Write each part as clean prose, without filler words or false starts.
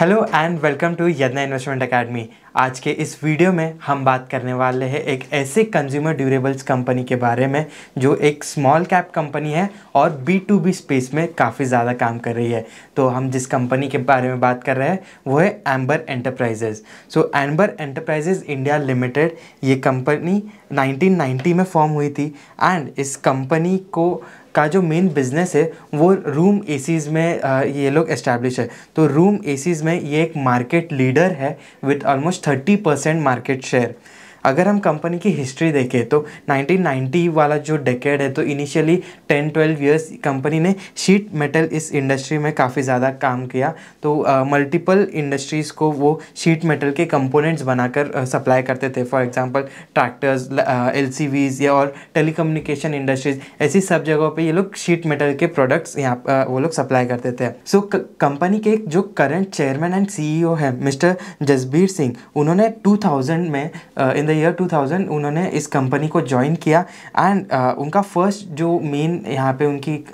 Hello and welcome to Yadnya investment academy. आज के इस वीडियो में हम बात करने वाले हैं एक ऐसे कंज्यूमर ड्यूरेबल्स कंपनी के बारे में जो एक स्मॉल कैप कंपनी है और B2B स्पेस में काफ़ी ज़्यादा काम कर रही है। तो हम जिस कंपनी के बारे में बात कर रहे हैं वो है Amber Enterprises. So Amber Enterprises India Limited, ये कंपनी 1990 में फॉर्म हुई थी एंड इस कंपनी को का जो मेन बिज़नेस है वो रूम एसीज़ में ये लोग एस्टैब्लिश है। तो रूम एसीज़ में ये एक मार्केट लीडर है विथ ऑलमोस्ट 30% मार्केट शेयर। अगर हम कंपनी की हिस्ट्री देखें तो 1990 वाला जो डेकेड है तो इनिशियली 10-12 इयर्स कंपनी ने शीट मेटल इस इंडस्ट्री में काफ़ी ज़्यादा काम किया। तो मल्टीपल इंडस्ट्रीज़ को वो शीट मेटल के कंपोनेंट्स बनाकर सप्लाई करते थे। फॉर एग्जांपल ट्रैक्टर्स, LCVs या और टेलीकम्युनिकेशन इंडस्ट्रीज़, ऐसी सब जगहों पे ये लोग शीट मेटल के प्रोडक्ट्स यहाँ वो लोग सप्लाई करते थे। सो कंपनी के जो करंट चेयरमैन एंड CEO है मिस्टर जसबीर सिंह, उन्होंने 2000 में इन ईयर 2000 उन्होंने इस कंपनी को ज्वाइन किया एंड उनका फर्स्ट जो मेन यहाँ पे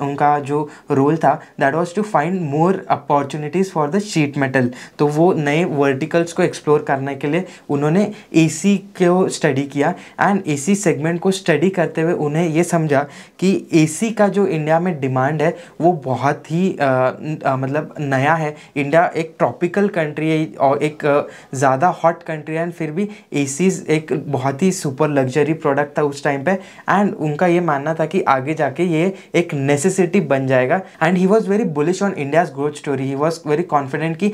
उनका जो रोल था that was to find more opportunities for the sheet metal. तो वो नए वर्टिकल्स को एक्सप्लोर करने के लिए उन्होंने एसी को स्टडी किया एंड एसी सेगमेंट को स्टडी करते हुए उन्हें ये समझा कि एसी का जो इंडिया में डिमांड है वो बहुत ही मतलब नया है। इंडिया एक ट्रॉपिकल कंट्री है और एक ज़्यादा हॉट कंट्री है एंड फिर भी एसीज़ एक बहुत ही सुपर लग्जरी प्रोडक्ट था उस टाइम पे एंड उनका ये मानना था कि आगे जाके ये एक नेसेसिटी बन जाएगा। And he was very bullish on India's growth story. He was very confident कि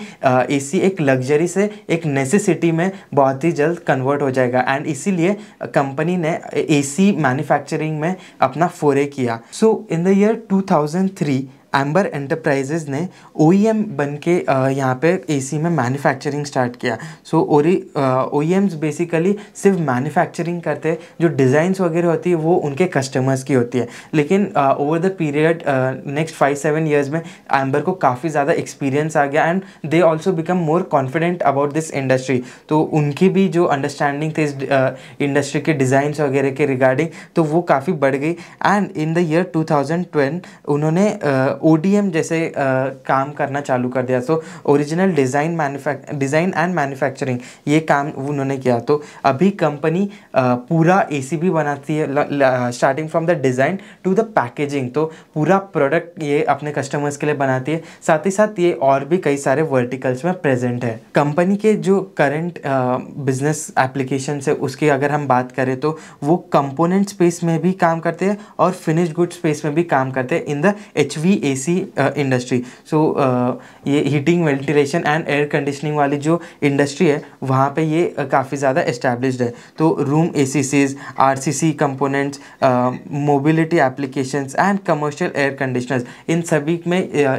एसी एक लग्जरी से एक नेसेसिटी में बहुत ही जल्द कन्वर्ट हो जाएगा एंड इसीलिए कंपनी ने एसी मैन्युफैक्चरिंग में अपना फोरे किया। So in the year 2003 Amber Enterprises ने OEM बन के यहाँ पर एसी में मैन्युफैक्चरिंग स्टार्ट किया। सो OEMs बेसिकली सिर्फ मैन्युफैक्चरिंग करते हैं, जो डिज़ाइंस वगैरह होती है वो उनके कस्टमर्स की होती है। लेकिन over the period next 5-7 years में एम्बर को काफ़ी ज़्यादा एक्सपीरियंस आ गया and they also become more confident about this industry. तो उनकी भी जो अंडरस्टैंडिंग थी इस इंडस्ट्री के डिज़ाइंस वगैरह के रिगार्डिंग तो वो काफ़ी बढ़ गई एंड इन द ईयर 2012 उन्होंने ODM जैसे काम करना चालू कर दिया। So original design and manufacturing, ये काम उन्होंने किया। तो अभी कंपनी पूरा एसी भी बनाती है starting from the design to the packaging. तो पूरा प्रोडक्ट ये अपने कस्टमर्स के लिए बनाती है, साथ ही साथ ये और भी कई सारे वर्टिकल्स में प्रेजेंट है। कंपनी के जो करंट बिजनेस एप्लीकेशन है उसकी अगर हम बात करें तो वो कंपोनेंट स्पेस में भी काम करते हैं और फिनिश गुड स्पेस में भी काम करते हैं in the HVAC industry. So ये heating, ventilation and air conditioning वाली जो इंडस्ट्री है वहाँ पे ये काफ़ी ज़्यादा एस्टैब्लिश्ड है। तो room ACCs, RCC components, mobility applications and commercial air conditioners, इन सभी में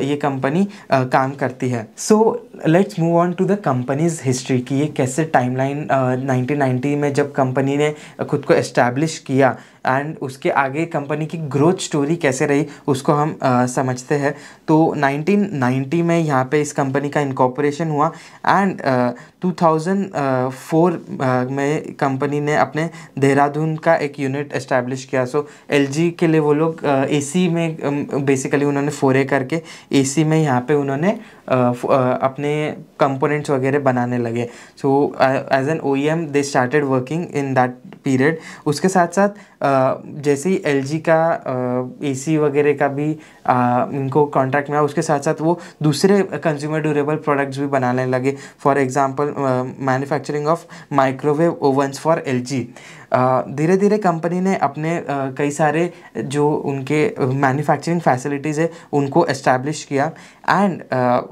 ये कंपनी काम करती है। So let's move on to the company's history की ये कैसे टाइमलाइन 1990 में जब कंपनी ने खुद को एस्टैब्लिश किया एंड उसके आगे कंपनी की ग्रोथ स्टोरी कैसे रही उसको हम समझते हैं। तो 1990 में यहाँ पे इस कंपनी का इनकॉर्पोरेशन हुआ एंड 2004 में कंपनी ने अपने देहरादून का एक यूनिट एस्टैब्लिश किया। सो LG के लिए वो लोग एसी में बेसिकली उन्होंने फोरे करके एसी में यहाँ पे उन्होंने अपने कंपोनेंट्स वगैरह बनाने लगे। So as an OEM they started working in that period. उसके साथ साथ जैसे ही LG का एसी वगैरह का भी इनको कॉन्ट्रैक्ट मिला, उसके साथ साथ वो दूसरे कंज्यूमर ड्यूरेबल प्रोडक्ट्स भी बनाने लगे। For example manufacturing of microwave ovens for LG। धीरे धीरे कंपनी ने अपने कई सारे जो उनके मैन्युफैक्चरिंग फैसिलिटीज़ है उनको एस्टैब्लिश किया and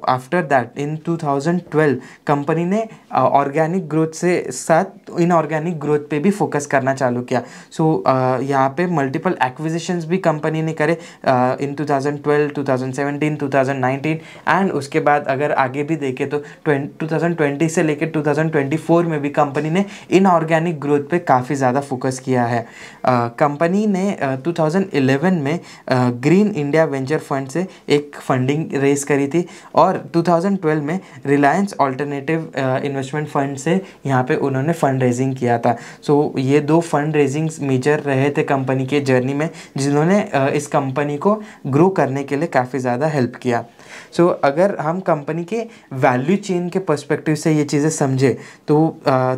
after that in 2012 company ने ऑर्गेनिक ग्रोथ से साथ इनऑर्गेनिक ग्रोथ पे भी फोकस करना चालू किया। सो यहाँ पे मल्टीपल एक्विजिशंस भी कंपनी ने करे इन 2012, 2017, 2019 एंड उसके बाद अगर आगे भी देखें तो 2020 से लेकर 2024 में भी कंपनी ने इनऑर्गेनिक ग्रोथ पे काफ़ी ज़्यादा फोकस किया है। कंपनी ने 2011 में ग्रीन इंडिया वेंचर फंड से एक फंडिंग रेज करी थी और 2012 में रिलायंस ऑल्टरनेटिव इन्वेस्टमेंट फंड से यहाँ पे उन्होंने फंड रेजिंग किया था। सो ये दो फंड रेजिंग्स मेजर रहे थे कंपनी के जर्नी में, जिन्होंने इस कंपनी को ग्रो करने के लिए काफ़ी ज़्यादा हेल्प किया। सो अगर हम कंपनी के वैल्यू चेन के पर्सपेक्टिव से ये चीज़ें समझे तो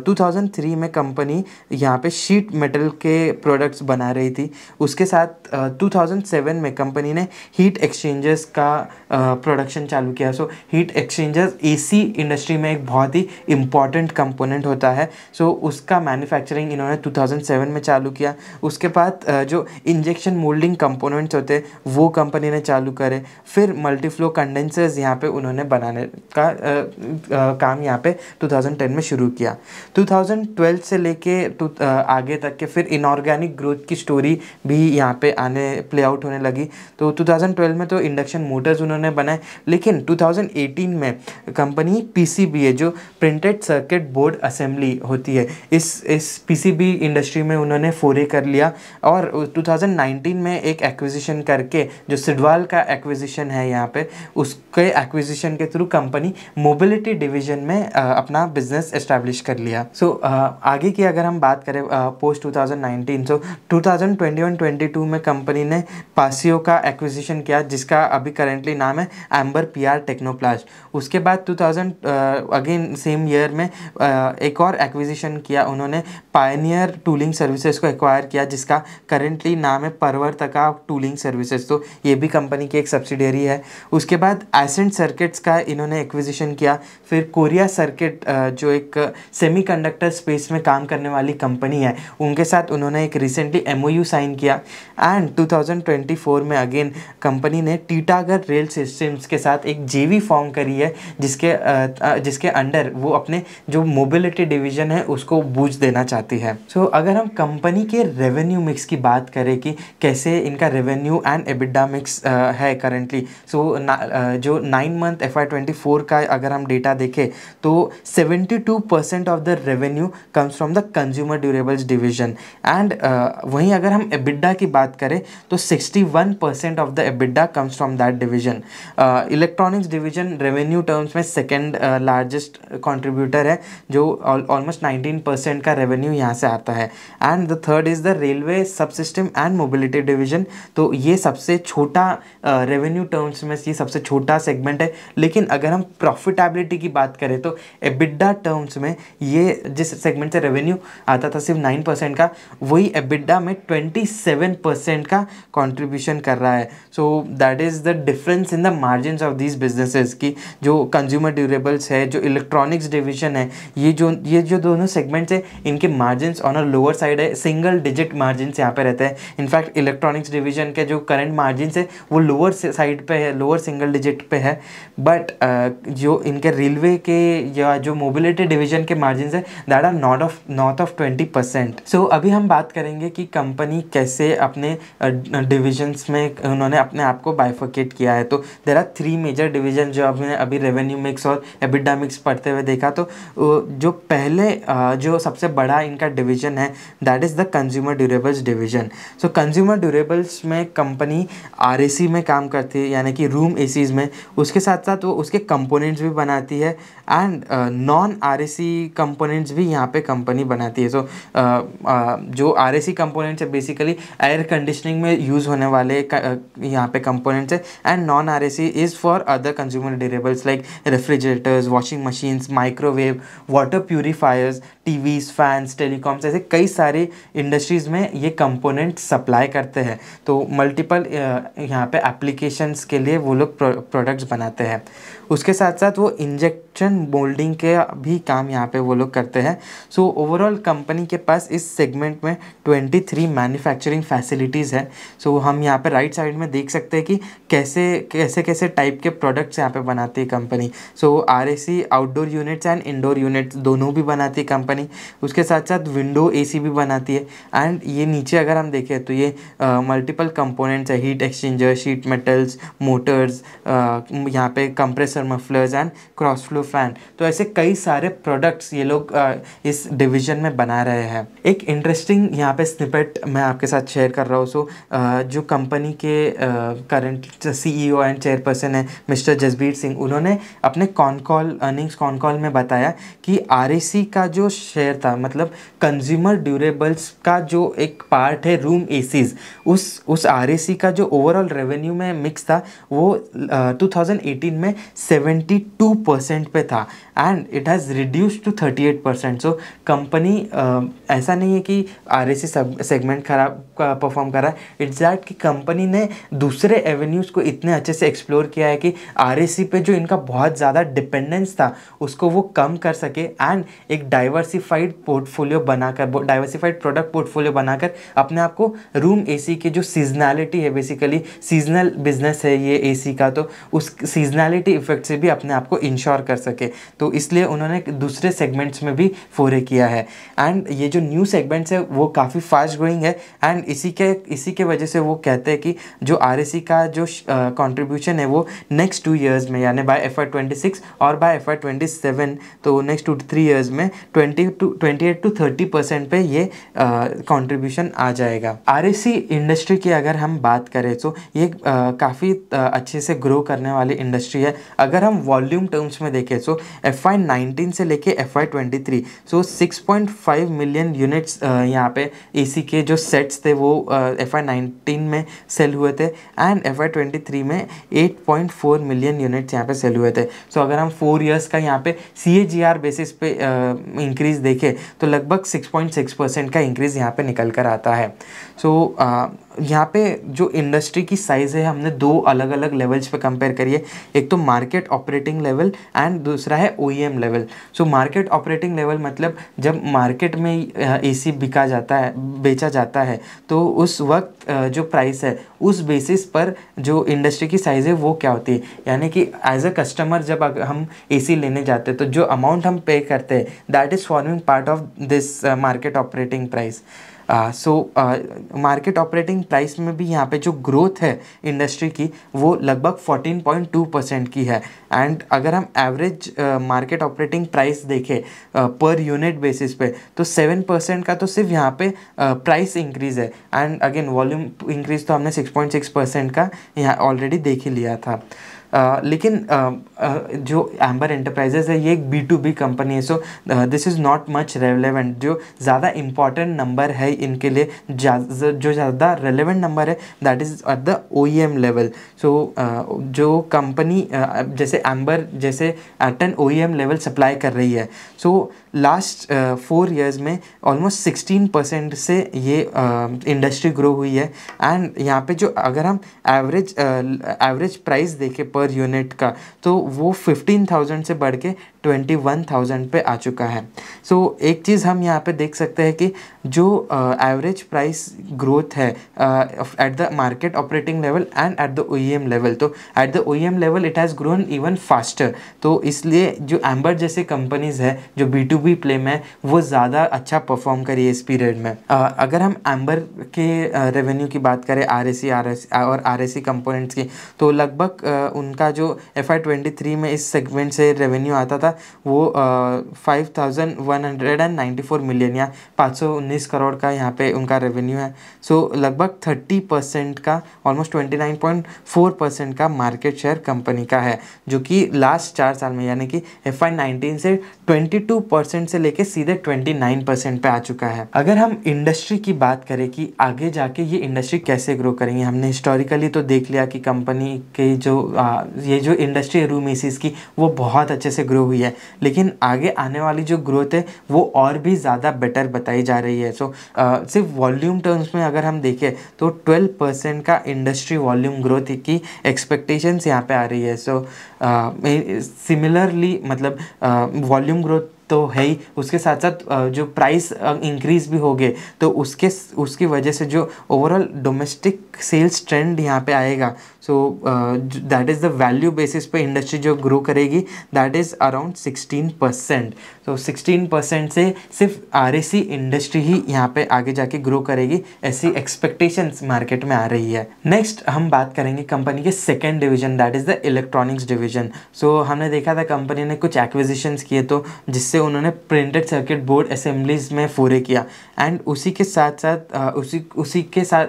2003 में कंपनी यहाँ पे शीट मेटल के प्रोडक्ट्स बना रही थी। उसके साथ 2007 में कंपनी ने हीट एक्सचेंजर्स का प्रोडक्शन चालू किया। So heat exchangers AC industry में एक बहुत ही इम्पॉर्टेंट कंपोनेंट होता है। सो उसका मैन्युफैक्चरिंग इन्होंने 2007 में चालू किया। उसके बाद जो इंजेक्शन मोल्डिंग कंपोनेंट्स होते वो कंपनी ने चालू करे। फिर मल्टीफ्लो कंडेंसर्स यहाँ पे उन्होंने बनाने का काम यहाँ पे 2010 में शुरू किया। 2012 से लेके आगे तक के फिर इनऑर्गेनिक ग्रोथ की स्टोरी भी यहाँ पे आने प्ले आउट होने लगी। तो 2012 में तो इंडक्शन मोटर्स उन्होंने बनाए, लेकिन 2018 में कंपनी PCBA जो प्रिंटेड सर्किट बोर्ड असेंबली होती है इस PCB इंडस्ट्री में उन्होंने फोरे कर लिया। और 2019 में एक एक्विजिशन करके जो सिडवाल का एक्विजिशन है यहाँ पे उसके एक्विजिशन के थ्रू कंपनी मोबिलिटी डिवीजन में अपना बिजनेस एस्टैब्लिश कर लिया। सो आगे की अगर हम बात करें पोस्ट 2019 सो 2021-22 में कंपनी ने पासियो का एक्विजिशन किया जिसका अभी करेंटली नाम है एम्बर PR टेक्नोप्लास्ट। उसके बाद 2000 अगेन सेम ईयर में एक और एक्विजिशन किया। उन्होंने पायनियर टूलिंग सर्विसेज को एक्वायर किया जिसका करेंटली नाम है परवर्तका टूलिंग सर्विसेज। तो ये भी कंपनी की एक सब्सिडियरी है। उसके बाद एसेंट सर्किट्स का इन्होंने एक्विजिशन किया। फिर कोरिया सर्किट जो एक सेमीकंडक्टर स्पेस में काम करने वाली कंपनी है उनके साथ उन्होंने एक रिसेंटली MOU साइन किया। एंड 2024 में अगेन कंपनी ने टीटागढ़ रेल सिस्टम्स के साथ एक JV फॉर्म करी है जिसके अंडर वो अपने जो मोबिलिटी डिवीजन है उसको बूझ देना चाहती है। सो अगर हम कंपनी के रेवेन्यू मिक्स की बात करें कि कैसे इनका रेवेन्यू एंड EBITDA मिक्स है करेंटली, सो जो 9 मंथ FY24 का अगर हम डेटा देखें तो 72% of the revenue comes from the consumer durables division. And वहीं अगर हम EBITDA की बात करें तो 61% of the EBITDA comes from that division. Electronics division revenue terms में सेकेंड लार्जेस्ट कॉन्ट्रीब्यूटर है जो ऑलमोस्ट 19% का रेवेन्यू यहाँ से आता है। And the third is the railway subsystem and mobility division. तो ये सबसे छोटा रेवेन्यू टर्म्स में ये सबसे छोटा सेगमेंट है, लेकिन अगर हम प्रॉफिटेबिलिटी की बात करें तो EBITDA टर्म्स में ये जिस सेगमेंट से रेवेन्यू आता था सिर्फ 9% का, वही EBITDA में 27% का कॉन्ट्रीब्यूशन कर रहा है। So that is the difference in the margin of these businesses की जो कंज्यूमर ड्यूरेबल्स है, जो इलेक्ट्रॉनिक्स डिवीजन है, ये जो दोनों सेगमेंट्स हैं इनके margins on a lower side है। सिंगल डिजिट मार्जिन्स यहाँ पे रहते हैं। इनफैक्ट इलेक्ट्रॉनिक्स डिवीजन के जो करंट मार्जिन्स है वो लोअर साइड पे है, लोअर सिंगल डिजिट पे है। बट जो इनके रेलवे के या जो मोबिलिटी डिवीजन के मार्जिन्स है that are north of 20%। So अभी हम बात करेंगे कि कंपनी कैसे अपने डिविजन्स में उन्होंने अपने आप को बाइफर्केट किया है। तो देयर आर 3 मेजर डिवीजन जो आपने अभी रेवेन्यू मिक्स और EBITDA मिक्स पढ़ते हुए देखा। तो जो पहले जो सबसे बड़ा इनका डिवीजन है that is the consumer durables division. So consumer durables में कंपनी RAC में काम करती है यानी कि रूम ACs में। उसके साथ साथ वो उसके कंपोनेंट्स भी बनाती है एंड नॉन RAC कंपोनेंट्स भी यहाँ पे कंपनी बनाती है। सो जो RAC कंपोनेंट्स है बेसिकली एयर कंडीशनिंग में यूज़ होने वाले यहाँ पे कंपोनेंट्स है and non RAC is for other consumer durables like refrigerators, washing machines, microwave, water purifiers, TVs, fans, telecoms, ऐसे कई सारे इंडस्ट्रीज़ में ये कंपोनेंट सप्लाई करते हैं। तो मल्टीपल यहाँ पे एप्लीकेशंस के लिए वो लोग प्रोडक्ट्स बनाते हैं। उसके साथ साथ वो इंजेक्शन मोल्डिंग के भी काम यहाँ पे वो लोग करते हैं। सो ओवरऑल कंपनी के पास इस सेगमेंट में 23 मैन्युफैक्चरिंग फैसिलिटीज़ है। सो हम यहाँ पे राइट साइड में देख सकते हैं कि कैसे कैसे कैसे टाइप के प्रोडक्ट्स यहाँ पे बनाती है company. So RAC outdoor units and indoor units दोनों भी बनाती है कंपनी। उसके साथ साथ विंडो AC भी बनाती है। एंड ये नीचे अगर हम देखें तो ये मल्टीपल कंपोनेंट्स है, heat exchanger, sheet metals, motors, यहाँ पे compressor, mufflers and cross flow fan. तो ऐसे कई सारे प्रोडक्ट्स ये लोग इस डिवीजन में बना रहे हैं। एक इंटरेस्टिंग यहाँ पे स्निपेट मैं आपके साथ शेयर कर रहा हूँ। सो जो कंपनी के करंट CEO एंड चेयरपर्सन है मिस्टर जसबीर सिंह, उन्होंने अपने con call earnings con call में बताया कि RAC का जो शेयर था, मतलब कंज्यूमर ड्यूरेबल्स का जो एक पार्ट है रूम एसीज, उस आरएसी का जो ओवरऑल रेवेन्यू में मिक्स था वो 2018 में 72% पे था and it has reduced to 38%। So company ऐसा नहीं है कि आरएसी सेगमेंट खराब परफॉर्म करा, इट्स दैट कि कंपनी ने दूसरे एवेन्यूज़ को इतने अच्छे से एक्सप्लोर किया है कि आरएसी पे जो इनका बहुत ज़्यादा डिपेंडेंस था उसको वो कम कर सके एंड एक डाइवर्सिफाइड पोर्टफोलियो बनाकर, डाइवर्सिफाइड प्रोडक्ट पोर्टफोलियो बनाकर अपने आप को रूम एसी के जो सीजनैलिटी है, बेसिकली सीजनल बिजनेस है ये एसी का, तो उस सीजनैलिटी इफेक्ट से भी अपने आप को इंश्योर कर सके, तो इसलिए उन्होंने दूसरे सेगमेंट्स में भी फोरे किया है। एंड ये जो न्यू सेगमेंट्स है वो काफ़ी फास्ट ग्रोइंग है एंड इसी के वजह से वो कहते हैं कि जो आरएसी का जो कंट्रीब्यूशन है वो नेक्स्ट 2 इयर्स में, यानी बाय FY26 और बाय FY27, तो नेक्स्ट 2 to 3 इयर्स में 28 to 30% पे ये कंट्रीब्यूशन आ जाएगा। आरएसी इंडस्ट्री की अगर हम बात करें तो ये काफ़ी अच्छे से ग्रो करने वाली इंडस्ट्री है। अगर हम वॉल्यूम टर्म्स में देखें तो FY19 से लेके FY23 सो 6.5 मिलियन यूनिट्स यहाँ पे एसी के जो सेट्स थे वो FY19 में सेल हुए थे एंड FY23 में 8.4 मिलियन यूनिट्स यहाँ पे सेल हुए थे। सो अगर हम 4 इयर्स का यहाँ पे CAGR बेसिस पे इंक्रीज देखें तो लगभग 6.6% का इंक्रीज़ यहाँ पे निकल कर आता है। सो यहाँ पे जो इंडस्ट्री की साइज़ है हमने 2 अलग अलग लेवल्स पे कंपेयर करिए, एक तो मार्केट ऑपरेटिंग लेवल एंड दूसरा है OEM level. So market operating level मतलब जब मार्केट में एसी बेचा जाता है तो उस वक्त जो प्राइस है उस बेसिस पर जो इंडस्ट्री की साइज़ है वो क्या होती है, यानी कि एज अ कस्टमर जब हम एसी लेने जाते हैं तो जो अमाउंट हम पे करते हैं that is forming part of this market operating price. So market operating price में भी यहाँ पे जो ग्रोथ है इंडस्ट्री की वो लगभग 14.2% की है एंड अगर हम एवरेज मार्केट ऑपरेटिंग प्राइस देखें पर यूनिट बेसिस पे तो 7% का तो सिर्फ यहाँ पे प्राइस इंक्रीज है एंड अगेन वॉल्यूम इंक्रीज तो हमने 6.6% का यहाँ ऑलरेडी देख ही लिया था। लेकिन जो एम्बर एंटरप्राइजेस है ये एक B2B कंपनी है, so this is not much relevant. जो ज़्यादा इम्पॉर्टेंट नंबर है इनके लिए, जो ज़्यादा रेलेवेंट नंबर है that is at the OEM level. So जो कंपनी जैसे एम्बर जैसे at an OEM level supply कर रही है, सो लास्ट 4 इयर्स में ऑलमोस्ट 16% से ये इंडस्ट्री ग्रो हुई है एंड यहाँ पे जो अगर हम एवरेज प्राइस देखें पर यूनिट का तो वो 15,000 से बढ़ के 21,000 पे आ चुका है। सो एक चीज़ हम यहाँ पे देख सकते हैं कि जो एवरेज प्राइस ग्रोथ है at the market operating level and at the OEM level, तो at the OEM level it has grown even faster, तो इसलिए जो एम्बर जैसे कंपनीज़ है जो B2B प्ले में वो ज़्यादा अच्छा परफॉर्म करी इस पीरियड में। अगर हम एम्बर के रेवेन्यू की बात करें RAC और RAC कंपोनेंट्स की, तो लगभग उनका जो FY23 में इस सेगमेंट से रेवेन्यू आता था वो 5,194 मिलियन या 519 करोड़ का यहाँ पे उनका रेवेन्यू है। सो लगभग 30% का, ऑलमोस्ट 29.4% का मार्केट शेयर कंपनी का है, जो कि लास्ट 4 साल में यानी कि FY19 से 22% से लेके सीधे 29% पे आ चुका है। अगर हम इंडस्ट्री की बात करें कि आगे जाके ये इंडस्ट्री कैसे ग्रो करेंगे, हमने हिस्टोरिकली तो देख लिया कि कंपनी के जो ये जो इंडस्ट्री रूम एसीज की वो बहुत अच्छे से ग्रो हुई है, लेकिन आगे आने वाली जो ग्रोथ है वो और भी ज़्यादा बेटर बताई जा रही है। सो सिर्फ वॉल्यूम टर्म्स में अगर हम देखें तो 12% का इंडस्ट्री वॉल्यूम ग्रोथ की एक्सपेक्टेशंस यहाँ पे आ रही है। सो सिमिलरली मतलब वॉल्यूम ग्रोथ तो है ही, उसके साथ साथ जो प्राइस इंक्रीज़ भी हो गए तो उसकी वजह से जो ओवरऑल डोमेस्टिक सेल्स ट्रेंड यहाँ पे आएगा, so that is the value basis पे इंडस्ट्री जो ग्रो करेगी दैट इज़ अराउंड 16%। तो 16% से सिर्फ RAC इंडस्ट्री ही यहाँ पे आगे जाके ग्रो करेगी, ऐसी एक्सपेक्टेशंस मार्केट में आ रही है। नेक्स्ट हम बात करेंगे कंपनी के second division that is the electronics division. So हमने देखा था कंपनी ने कुछ एक्विजिशंस किए तो जिससे उन्होंने प्रिंटेड सर्किट बोर्ड असेंबलीज में फोरे किया एंड उसी के साथ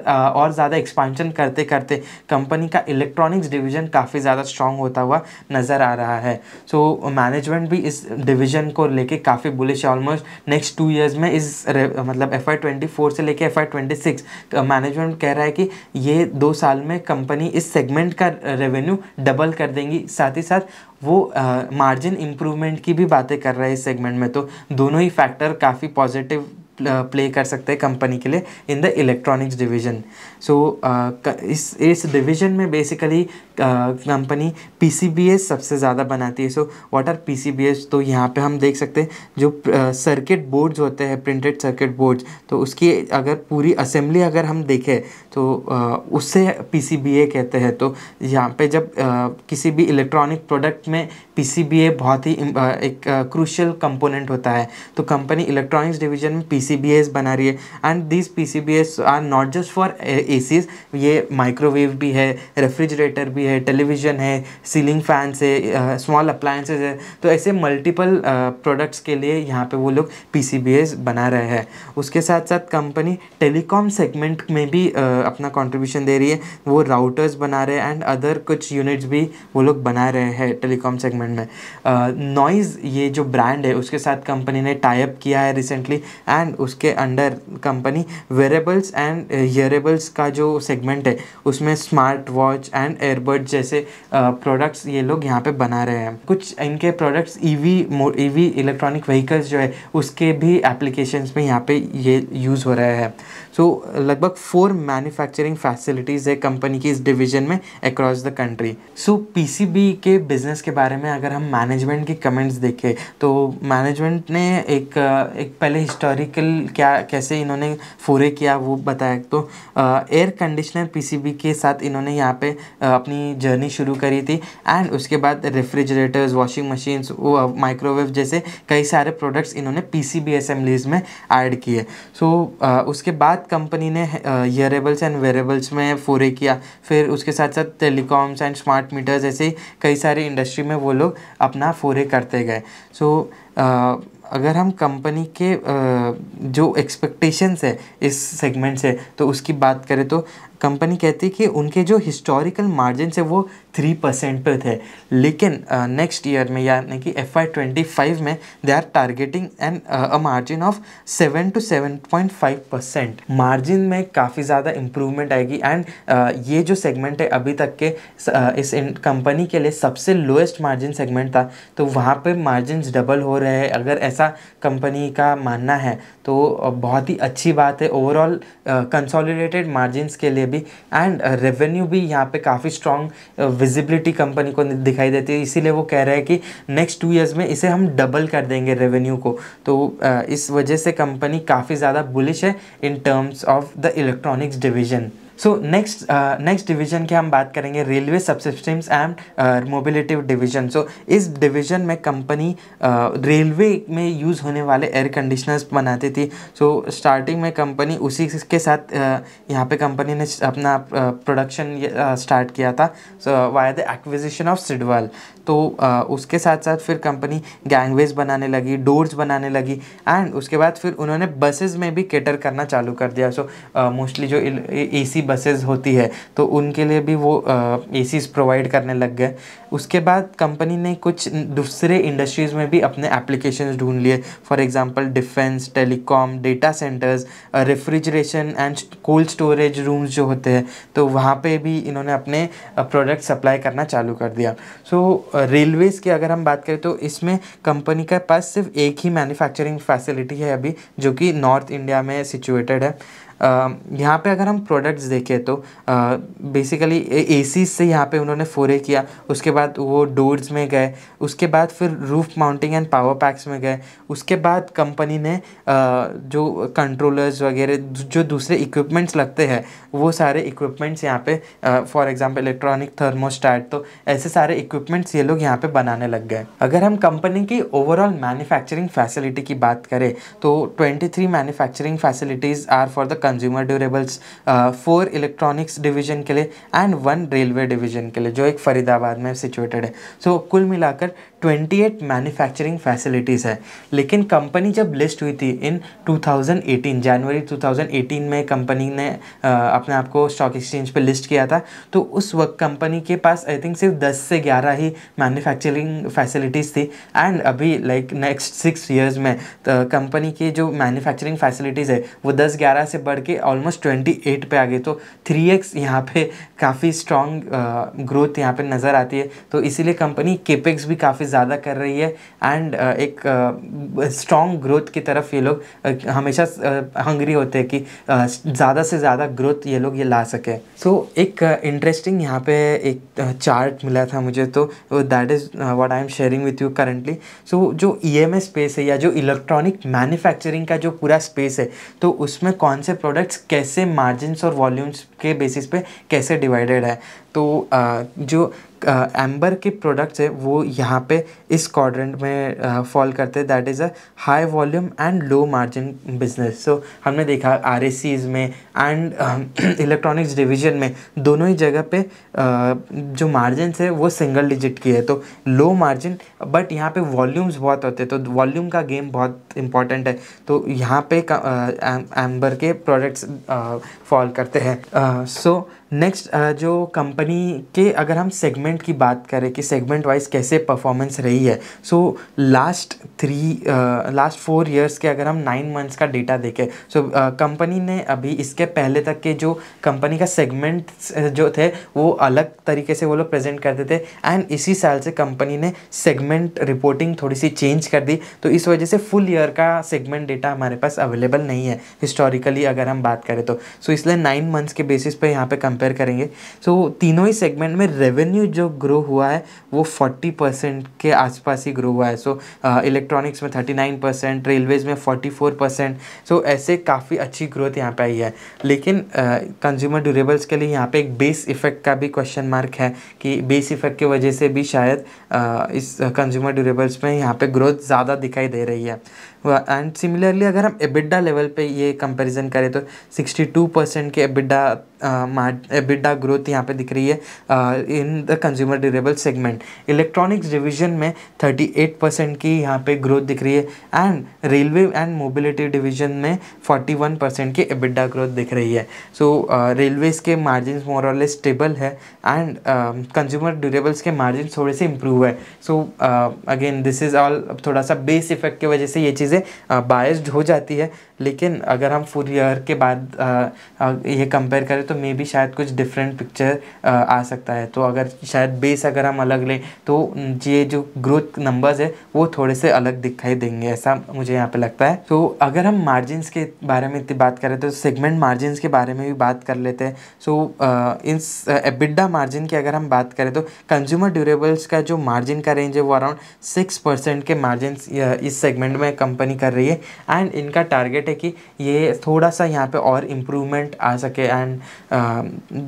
और ज़्यादा एक्सपेंशन करते करते कंपनी का इलेक्ट्रॉनिक्स डिवीज़न काफ़ी ज़्यादा स्ट्रांग होता हुआ नज़र आ रहा है। सो मैनेजमेंट भी इस डिवीज़न को लेके काफ़ी बुलिश है। ऑलमोस्ट नेक्स्ट 2 इयर्स में इस मतलब FY24 से लेके FY26 मैनेजमेंट कह रहा है कि ये 2 साल में कंपनी इस सेगमेंट का रेवेन्यू डबल कर देंगी, साथ ही साथ वो मार्जिन इम्प्रूवमेंट की भी बातें कर रहे हैं इस सेगमेंट में। तो दोनों ही फैक्टर काफ़ी पॉजिटिव प्ले कर सकते हैं कंपनी के लिए in the electronics division. So इस डिवीज़न में बेसिकली कंपनी PCBs सबसे ज़्यादा बनाती है। So what are PCBs? तो यहाँ पे हम देख सकते हैं जो सर्किट बोर्ड्स होते हैं, प्रिंटेड सर्किट बोर्ड्स, तो उसकी अगर पूरी असेंबली अगर हम देखें तो उससे PCBA कहते हैं। तो यहाँ पे जब किसी भी इलेक्ट्रॉनिक प्रोडक्ट में PCBA बहुत ही एक क्रूशियल कंपोनेंट होता है, तो कंपनी इलेक्ट्रॉनिक्स डिवीज़न में PCBs बना रही है। And these PCBs are not just for ACs, ये माइक्रोवेव भी है, रेफ्रिजरेटर भी है, टेलीविज़न है, सीलिंग फैंस है, स्मॉल अप्लायंसेस है। तो ऐसे मल्टीपल प्रोडक्ट्स के लिए यहाँ पे वो लोग PCBs बना रहे हैं। उसके साथ साथ कंपनी टेलीकॉम सेगमेंट में भी अपना कंट्रीब्यूशन दे रही है। वो राउटर्स बना रहे हैं एंड अदर कुछ यूनिट्स भी वो लोग बना रहे हैं टेलीकॉम सेगमेंट में। नॉइज़ ये जो ब्रांड है उसके साथ कंपनी ने टाई अप किया है रिसेंटली एंड उसके under company wearables and earables का जो सेगमेंट है उसमें स्मार्ट वॉच एंड एयरबड जैसे प्रोडक्ट्स ये लोग यहाँ पे बना रहे हैं। कुछ इनके प्रोडक्ट्स ईवी इलेक्ट्रॉनिक व्हीकल्स जो है उसके भी एप्लीकेशंस में यहाँ पे ये यूज़ हो रहा है। सो लगभग 4 मैन्युफैक्चरिंग फैसिलिटीज़ है कंपनी की इस डिवीज़न में across the country. So PCB के बिजनेस के बारे में अगर हम मैनेजमेंट की कमेंट्स देखें तो मैनेजमेंट ने एक पहले हिस्टोरिकल कैसे इन्होंने फोरे किया वो बताया। तो एयर कंडीशनर PCB के साथ इन्होंने यहाँ पे अपनी जर्नी शुरू करी थी एंड उसके बाद रेफ्रिजरेटर्स, वॉशिंग मशीन्स, माइक्रोवेव जैसे कई सारे प्रोडक्ट्स इन्होंने PCB असेंबलीज में ऐड किए। सो उसके बाद कंपनी ने ईयरेबल्स एंड वेरेबल्स में फोरे किया, फिर उसके साथ साथ टेलीकॉम्स एंड स्मार्ट मीटर्स ऐसे कई सारे इंडस्ट्री में वो लोग अपना फोरे करते गए। सो अगर हम कंपनी के जो एक्सपेक्टेशंस है इस सेगमेंट से तो उसकी बात करें तो कंपनी कहती है कि उनके जो हिस्टोरिकल मार्जिन है वो 3% पे थे, लेकिन नेक्स्ट ईयर में यानी कि FY25 में they are targeting an a margin of 7 to 7.5%। Margin में काफ़ी ज़्यादा इम्प्रूवमेंट आएगी एंड ये जो सेगमेंट है अभी तक के इस कंपनी के लिए सबसे लोएस्ट मार्जिन सेगमेंट था, तो वहाँ पे मार्जिनस डबल हो रहे हैं। अगर ऐसा कंपनी का मानना है तो बहुत ही अच्छी बात है ओवरऑल कंसोलिडेटेड मार्जिनस के लिए भी एंड रेवेन्यू भी यहाँ पे काफ़ी स्ट्रॉन्ग विजिबिलिटी कंपनी को दिखाई देती है। इसीलिए वो कह रहे हैं कि नेक्स्ट 2 इयर्स में इसे हम डबल कर देंगे रेवेन्यू को। तो इस वजह से कंपनी काफ़ी ज़्यादा बुलिश है in terms of the electronics division. So next division की हम बात करेंगे railway subsystems and mobility division. So इस डिवीज़न में कंपनी रेलवे में यूज़ होने वाले एयर कंडीशनर्स बनाती थी। सो स्टार्टिंग में कंपनी उसी के साथ यहाँ पे कंपनी ने अपना प्रोडक्शन स्टार्ट किया था via the acquisition of Sidwal. तो उसके साथ साथ फिर कंपनी गैंगवेज बनाने लगी, डोर्स बनाने लगी एंड उसके बाद फिर उन्होंने बसेस में भी कैटर करना चालू कर दिया। सो मोस्टली जो AC बसेस होती है तो उनके लिए भी वो ACs प्रोवाइड करने लग गए। उसके बाद कंपनी ने कुछ दूसरे इंडस्ट्रीज़ में भी अपने एप्लीकेशंस ढूंढ लिए, for example defence, telecom, data centres, refrigeration and cold storage rooms जो होते हैं तो वहाँ पे भी इन्होंने अपने प्रोडक्ट सप्लाई करना चालू कर दिया। सो रेलवेज़ की अगर हम बात करें तो इसमें कंपनी के पास सिर्फ एक ही मैन्युफैक्चरिंग फैसिलिटी है अभी जो कि नॉर्थ इंडिया में सिचुएटेड है। यहाँ पे अगर हम प्रोडक्ट्स देखें तो बेसिकली AC से यहाँ पे उन्होंने फोरे किया, उसके बाद वो डोर्स में गए, उसके बाद फिर roof mounting and power packs में गए। उसके बाद कंपनी ने जो कंट्रोलर्स वगैरह जो दूसरे इक्विपमेंट्स लगते हैं वो सारे इक्विपमेंट्स यहाँ पे फॉर एग्जांपल इलेक्ट्रॉनिक थर्मोस्टैट, तो ऐसे सारे इक्विपमेंट्स ये लोग यहाँ पर बनाने लग गए। अगर हम कंपनी की ओवरऑल मैन्युफैक्चरिंग फैसिलिटी की बात करें तो 23 manufacturing facilities are for the consumer durables, 4 electronics division के लिए एंड 1 रेलवे डिवीजन के लिए जो एक फरीदाबाद में सिचुएटेड है। सो कुल मिलाकर 28 मैन्युफैक्चरिंग फैसिलिटीज़ है। लेकिन कंपनी जब लिस्ट हुई थी इन 2018 जनवरी 2018 में कंपनी ने अपने आप को स्टॉक एक्सचेंज पे लिस्ट किया था, तो उस वक्त कंपनी के पास आई थिंक सिर्फ 10 से 11 ही मैन्युफैक्चरिंग फैसिलिटीज़ थी। एंड अभी लाइक नेक्स्ट 6 ईयर्स में कंपनी की जो मैन्युफैक्चरिंग फैसिलिटीज़ है वो 10-11 से बढ़ के ऑलमोस्ट 28 पे आ गई। तो 3x यहाँ पे काफ़ी स्ट्रॉन्ग ग्रोथ यहाँ पे नज़र आती है। तो इसीलिए कंपनी केपेक्स भी काफ़ी ज़्यादा कर रही है एंड एक स्ट्रॉन्ग ग्रोथ की तरफ ये लोग हमेशा हंग्री होते हैं कि ज़्यादा से ज़्यादा ग्रोथ ये लोग ये ला सके। सो एक इंटरेस्टिंग यहाँ पे एक चार्ट मिला था मुझे, तो that is what I am sharing with you currently. So जो EMS स्पेस है या जो इलेक्ट्रॉनिक मैन्युफैक्चरिंग का जो पूरा स्पेस है, तो उसमें कौन से प्रोडक्ट्स कैसे मार्जिन्स और वॉल्यूम्स के बेसिस पे कैसे डिवाइडेड है। तो जो एम्बर के प्रोडक्ट्स है वो यहाँ पे इस क्वाड्रेंट में फॉल करते हैं, that is a high volume and low margin business. So हमने देखा RACs में एंड इलेक्ट्रॉनिक्स डिवीजन में दोनों ही जगह पे जो मार्जिन्स है वो सिंगल डिजिट की है, तो लो मार्जिन, बट यहाँ पे वॉल्यूम्स बहुत होते हैं, तो वॉल्यूम का गेम बहुत इंपॉर्टेंट है। तो यहाँ पे एम्बर के प्रोडक्ट्स फॉल करते हैं। सो नेक्स्ट जो कंपनी के अगर हम सेगमेंट की बात करें कि सेगमेंट वाइज कैसे परफॉर्मेंस रही है, सो लास्ट 4 इयर्स के अगर हम 9 मंथ्स का डेटा देखें, सो कंपनी ने अभी इसके पहले तक के जो कंपनी का सेगमेंट जो थे वो अलग तरीके से वो लोग प्रेजेंट करते थे एंड इसी साल से कंपनी ने सेगमेंट रिपोर्टिंग थोड़ी सी चेंज कर दी, तो इस वजह से फुल ईयर का सेगमेंट डेटा हमारे पास अवेलेबल नहीं है हिस्टोरिकली अगर हम बात करें तो। सो इसलिए 9 मंथ्स के बेसिस पे यहाँ पे कंपेयर करेंगे। सो तीनों ही सेगमेंट में रेवेन्यू जो ग्रो हुआ है वो 40% के आसपास ही ग्रो हुआ है। सो इलेक्ट्रॉनिक्स में 39%, रेलवेज़ में 44%। सो ऐसे काफ़ी अच्छी ग्रोथ यहाँ पे आई है। लेकिन कंज्यूमर ड्यूरेबल्स के लिए यहाँ पे एक बेस इफ़ेक्ट का भी क्वेश्चन मार्क है कि बेस इफ़ेक्ट की वजह से भी शायद इस कंज्यूमर ड्यूरेबल्स में यहाँ पे ग्रोथ ज़्यादा दिखाई दे रही है। एंड सिमिलरली अगर हम एबिडा लेवल पे ये कंपैरिजन करें तो 62% के एबिडा ग्रोथ यहाँ पे दिख रही है in the consumer durable segment. Electronics division में 38% की यहाँ पे ग्रोथ दिख रही है and railway and mobility division में 41% की एबिडा ग्रोथ दिख रही है। सो रेलवेज़ के मार्जिन मोर और लेस स्टेबल है एंड कंज्यूमर ड्यूरेबल्स के मार्जिन थोड़े से इम्प्रूव है। So again this is all थोड़ा सा बेस इफेक्ट की वजह से ये चीज़ें बायस्ड हो जाती है। लेकिन अगर हम फुल ईयर के बाद ये कंपेयर करें तो मे बी शायद कुछ डिफरेंट पिक्चर आ सकता है। तो अगर शायद बेस अगर हम अलग लें तो ये जो ग्रोथ नंबर्स है वो थोड़े से अलग दिखाई देंगे, ऐसा मुझे यहाँ पे लगता है। तो अगर हम मार्जिन्स के बारे में इतनी बात करें तो सेगमेंट मार्जिन्स के बारे में भी बात कर लेते हैं। सो इस एबिडा मार्जिन की अगर हम बात करें तो कंज्यूमर ड्यूरेबल्स का जो मार्जिन का रेंज है वो अराउंड 6% के मार्जिन इस सेगमेंट में कंपनी कर रही है एंड इनका टारगेट है कि ये थोड़ा सा यहाँ पे और इम्प्रूवमेंट आ सके। एंड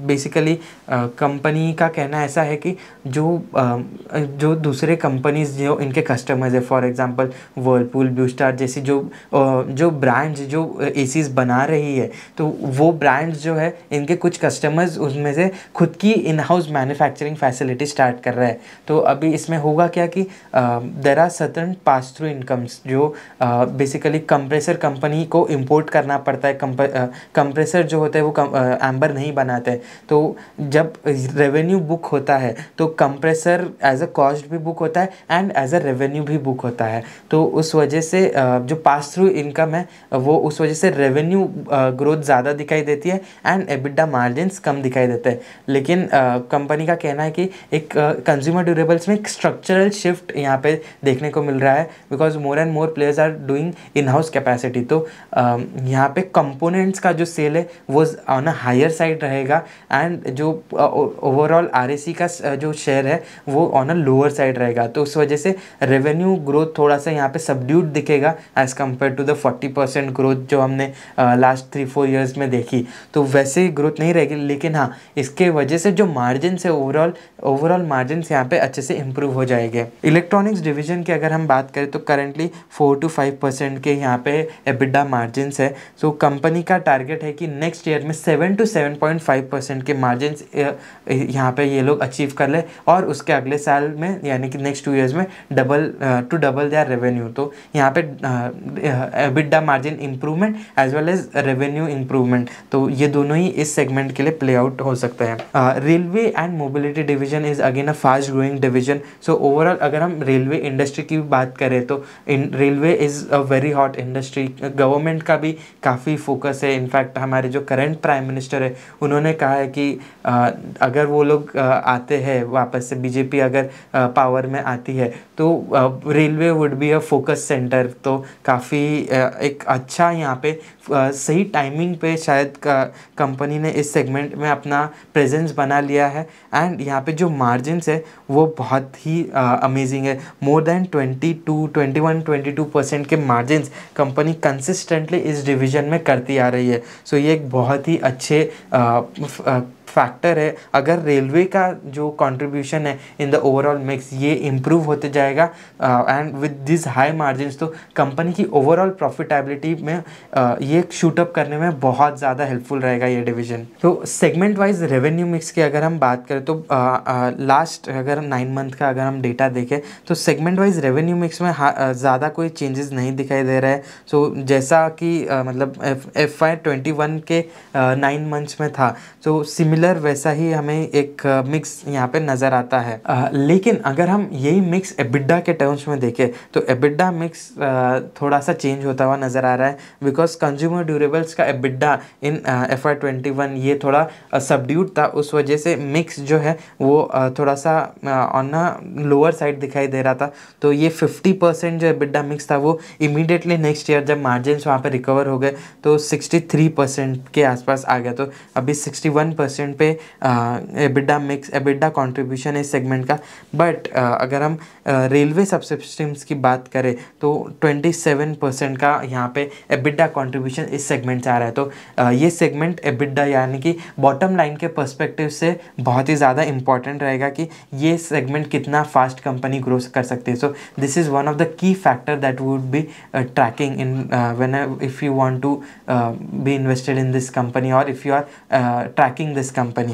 बेसिकली कंपनी का कहना ऐसा है कि जो दूसरे कंपनीज जो इनके कस्टमर्स है, for example Whirlpool, blue star जैसी जो ब्रांड्स जो एसीज बना रही है, तो वो ब्रांड्स जो है इनके कुछ कस्टमर्स उसमें से खुद की in house manufacturing facility start कर रहे हैं। तो अभी इसमें होगा क्या कि there are certain pass through incomes जो बेसिकली कंप्रेसर कंपनी को इंपोर्ट करना पड़ता है। कंप्रेसर जो होता है वो एम्बर नहीं बनाते, तो जब रेवेन्यू बुक होता है तो कंप्रेसर एज अ कॉस्ट भी बुक होता है एंड एज अ रेवेन्यू भी बुक होता है। तो उस वजह से जो पास थ्रू इनकम है वो उस वजह से रेवेन्यू ग्रोथ ज़्यादा दिखाई देती है एंड एबिडा मार्जिन्स कम दिखाई देते हैं। लेकिन कंपनी का कहना है कि एक कंज्यूमर ड्यूरेबल्स में एक स्ट्रक्चरल शिफ्ट यहाँ पे देखने को मिल रहा है because more and more players are doing in house capacity. तो यहाँ पे कंपोनेंट्स का जो सेल है वो ऑन अ हायर साइड रहेगा एंड जो ओवरऑल RAC का जो शेयर है वो ऑन अ लोअर साइड रहेगा। तो उस वजह से रेवेन्यू ग्रोथ थोड़ा सा यहाँ पे सबड्यूड दिखेगा as compared to the 40% growth जो हमने लास्ट 3-4 ईयर्स में देखी। तो वैसे ग्रोथ नहीं रहेगी, लेकिन हाँ इसके वजह से जो मार्जिन है ओवरऑल मार्जिन यहाँ पे अच्छे से इम्प्रूव हो जाएंगे। इलेक्ट्रॉनिक्स डिविजन की अगर हम बात करें तो करेंटली 4 to 5 5% के यहाँ पे एबिडा मार्जिन्स है। सो कंपनी का टारगेट है कि नेक्स्ट ईयर में 7 to 7.5% के मार्जिन्स यहाँ पे ये लोग अचीव कर ले और उसके अगले साल में यानी कि नेक्स्ट 2 इयर्स में डबल देयर रेवेन्यू। तो यहाँ पे EBITDA margin improvement as well as revenue improvement, तो ये दोनों ही इस सेगमेंट के लिए प्ले आउट हो सकते हैं। Railway and mobility division is again a fast growing division. So overall अगर हम रेलवे इंडस्ट्री की बात करें तो railway is a very hot industry. Government का भी काफ़ी फोकस है। इनफैक्ट हमारे जो करंट प्राइम मिनिस्टर है उन्होंने कहा है कि अगर वो लोग आते हैं वापस से, बीजेपी अगर पावर में आती है तो railway would be a focus centre. तो काफ़ी एक अच्छा यहाँ पे सही टाइमिंग पे शायद कंपनी ने इस सेगमेंट में अपना प्रेजेंस बना लिया है। एंड यहाँ पे जो मार्जिन्स है वो बहुत ही अमेजिंग है। मोर देन 22% के मार्जिन्स कंपनी कंसिस्टेंटली इस डिवीज़न में करती आ रही है। सो ये एक बहुत ही अच्छे फैक्टर है। अगर रेलवे का जो कंट्रीब्यूशन है इन द ओवरऑल मिक्स ये इम्प्रूव होते जाएगा and with this high margins तो कंपनी की ओवरऑल प्रॉफिटेबिलिटी में ये शूटअप करने में बहुत ज़्यादा हेल्पफुल रहेगा ये डिवीज़न। तो सेगमेंट वाइज रेवेन्यू मिक्स की अगर हम बात करें तो लास्ट अगर 9 मंथ का अगर हम डेटा देखें तो सेगमेंट वाइज रेवेन्यू मिक्स में ज़्यादा कोई चेंजेस नहीं दिखाई दे रहा है। सो जैसा कि मतलब FY21 के 9 मंथ्स में था तो सिमिलर वैसा ही हमें एक मिक्स यहाँ पे नज़र आता है। लेकिन अगर हम यही मिक्स एबिडा के टर्म्स में देखें तो एबिडा मिक्स थोड़ा सा चेंज होता हुआ नज़र आ रहा है बिकॉज कंज्यूमर ड्यूरेबल्स का एबिडा इन FY21 ये थोड़ा सबड्यूड था, उस वजह से मिक्स जो है वो थोड़ा सा ऑन अ लोअर साइड दिखाई दे रहा था। तो ये 50% जो एबिडा मिक्स था वो इमीडिएटली नेक्स्ट ईयर जब मार्जिन्स वहाँ पर रिकवर हो गए तो 63% के आसपास आ गया। तो अभी 61% पे एबिडा मिक्स एबिडा कंट्रीब्यूशन है इस सेगमेंट का। बट अगर हम रेलवे सब सिस्टम्स की बात करें तो 27% का यहाँ पे एबिडा कंट्रीब्यूशन इस सेगमेंट से आ रहा है। तो ये सेगमेंट एबिडा यानी कि बॉटम लाइन के पर्सपेक्टिव से बहुत ही ज़्यादा इम्पॉर्टेंट रहेगा कि ये सेगमेंट कितना फास्ट कंपनी ग्रो कर सकती है। So this is one of the key factor that would be tracking in when if you want to be invested in this company और if you are tracking this company.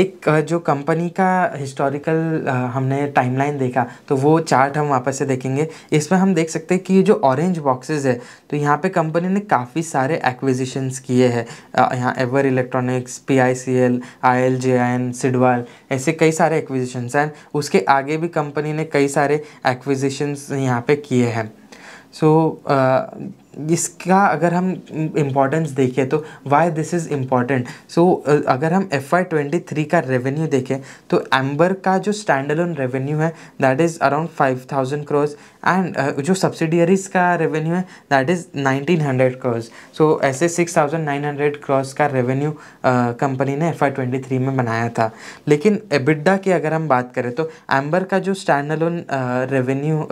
एक जो company का historical हमने timeline देखा तो वो chart हम वापस से देखेंगे। इसमें हम देख सकते हैं कि जो ऑरेंज बॉक्सेस है तो यहाँ पे कंपनी ने काफ़ी सारे एक्विजिशंस किए हैं। यहाँ Ever electronics, PICL, ILGJIN, Sidwal, ऐसे कई सारे एक्विजिशंस हैं। उसके आगे भी कंपनी ने कई सारे एक्विजिशंस यहाँ पे किए हैं। सो इसका अगर हम इम्पॉर्टेंस देखें तो why this is important. So अगर हम FY23 का रेवेन्यू देखें तो एम्बर का जो स्टैंडअलोन रेवेन्यू है that is around 5000 crore and जो सब्सिडियरीज़ का रेवेन्यू है दैट इज़ 1900 करोड़। सो ऐसे 6900 करोड़ का रेवेन्यू कंपनी ने FY23 में बनाया था। लेकिन एबिडा की अगर हम बात करें तो एम्बर का जो स्टैंडअलोन रेवेन्यू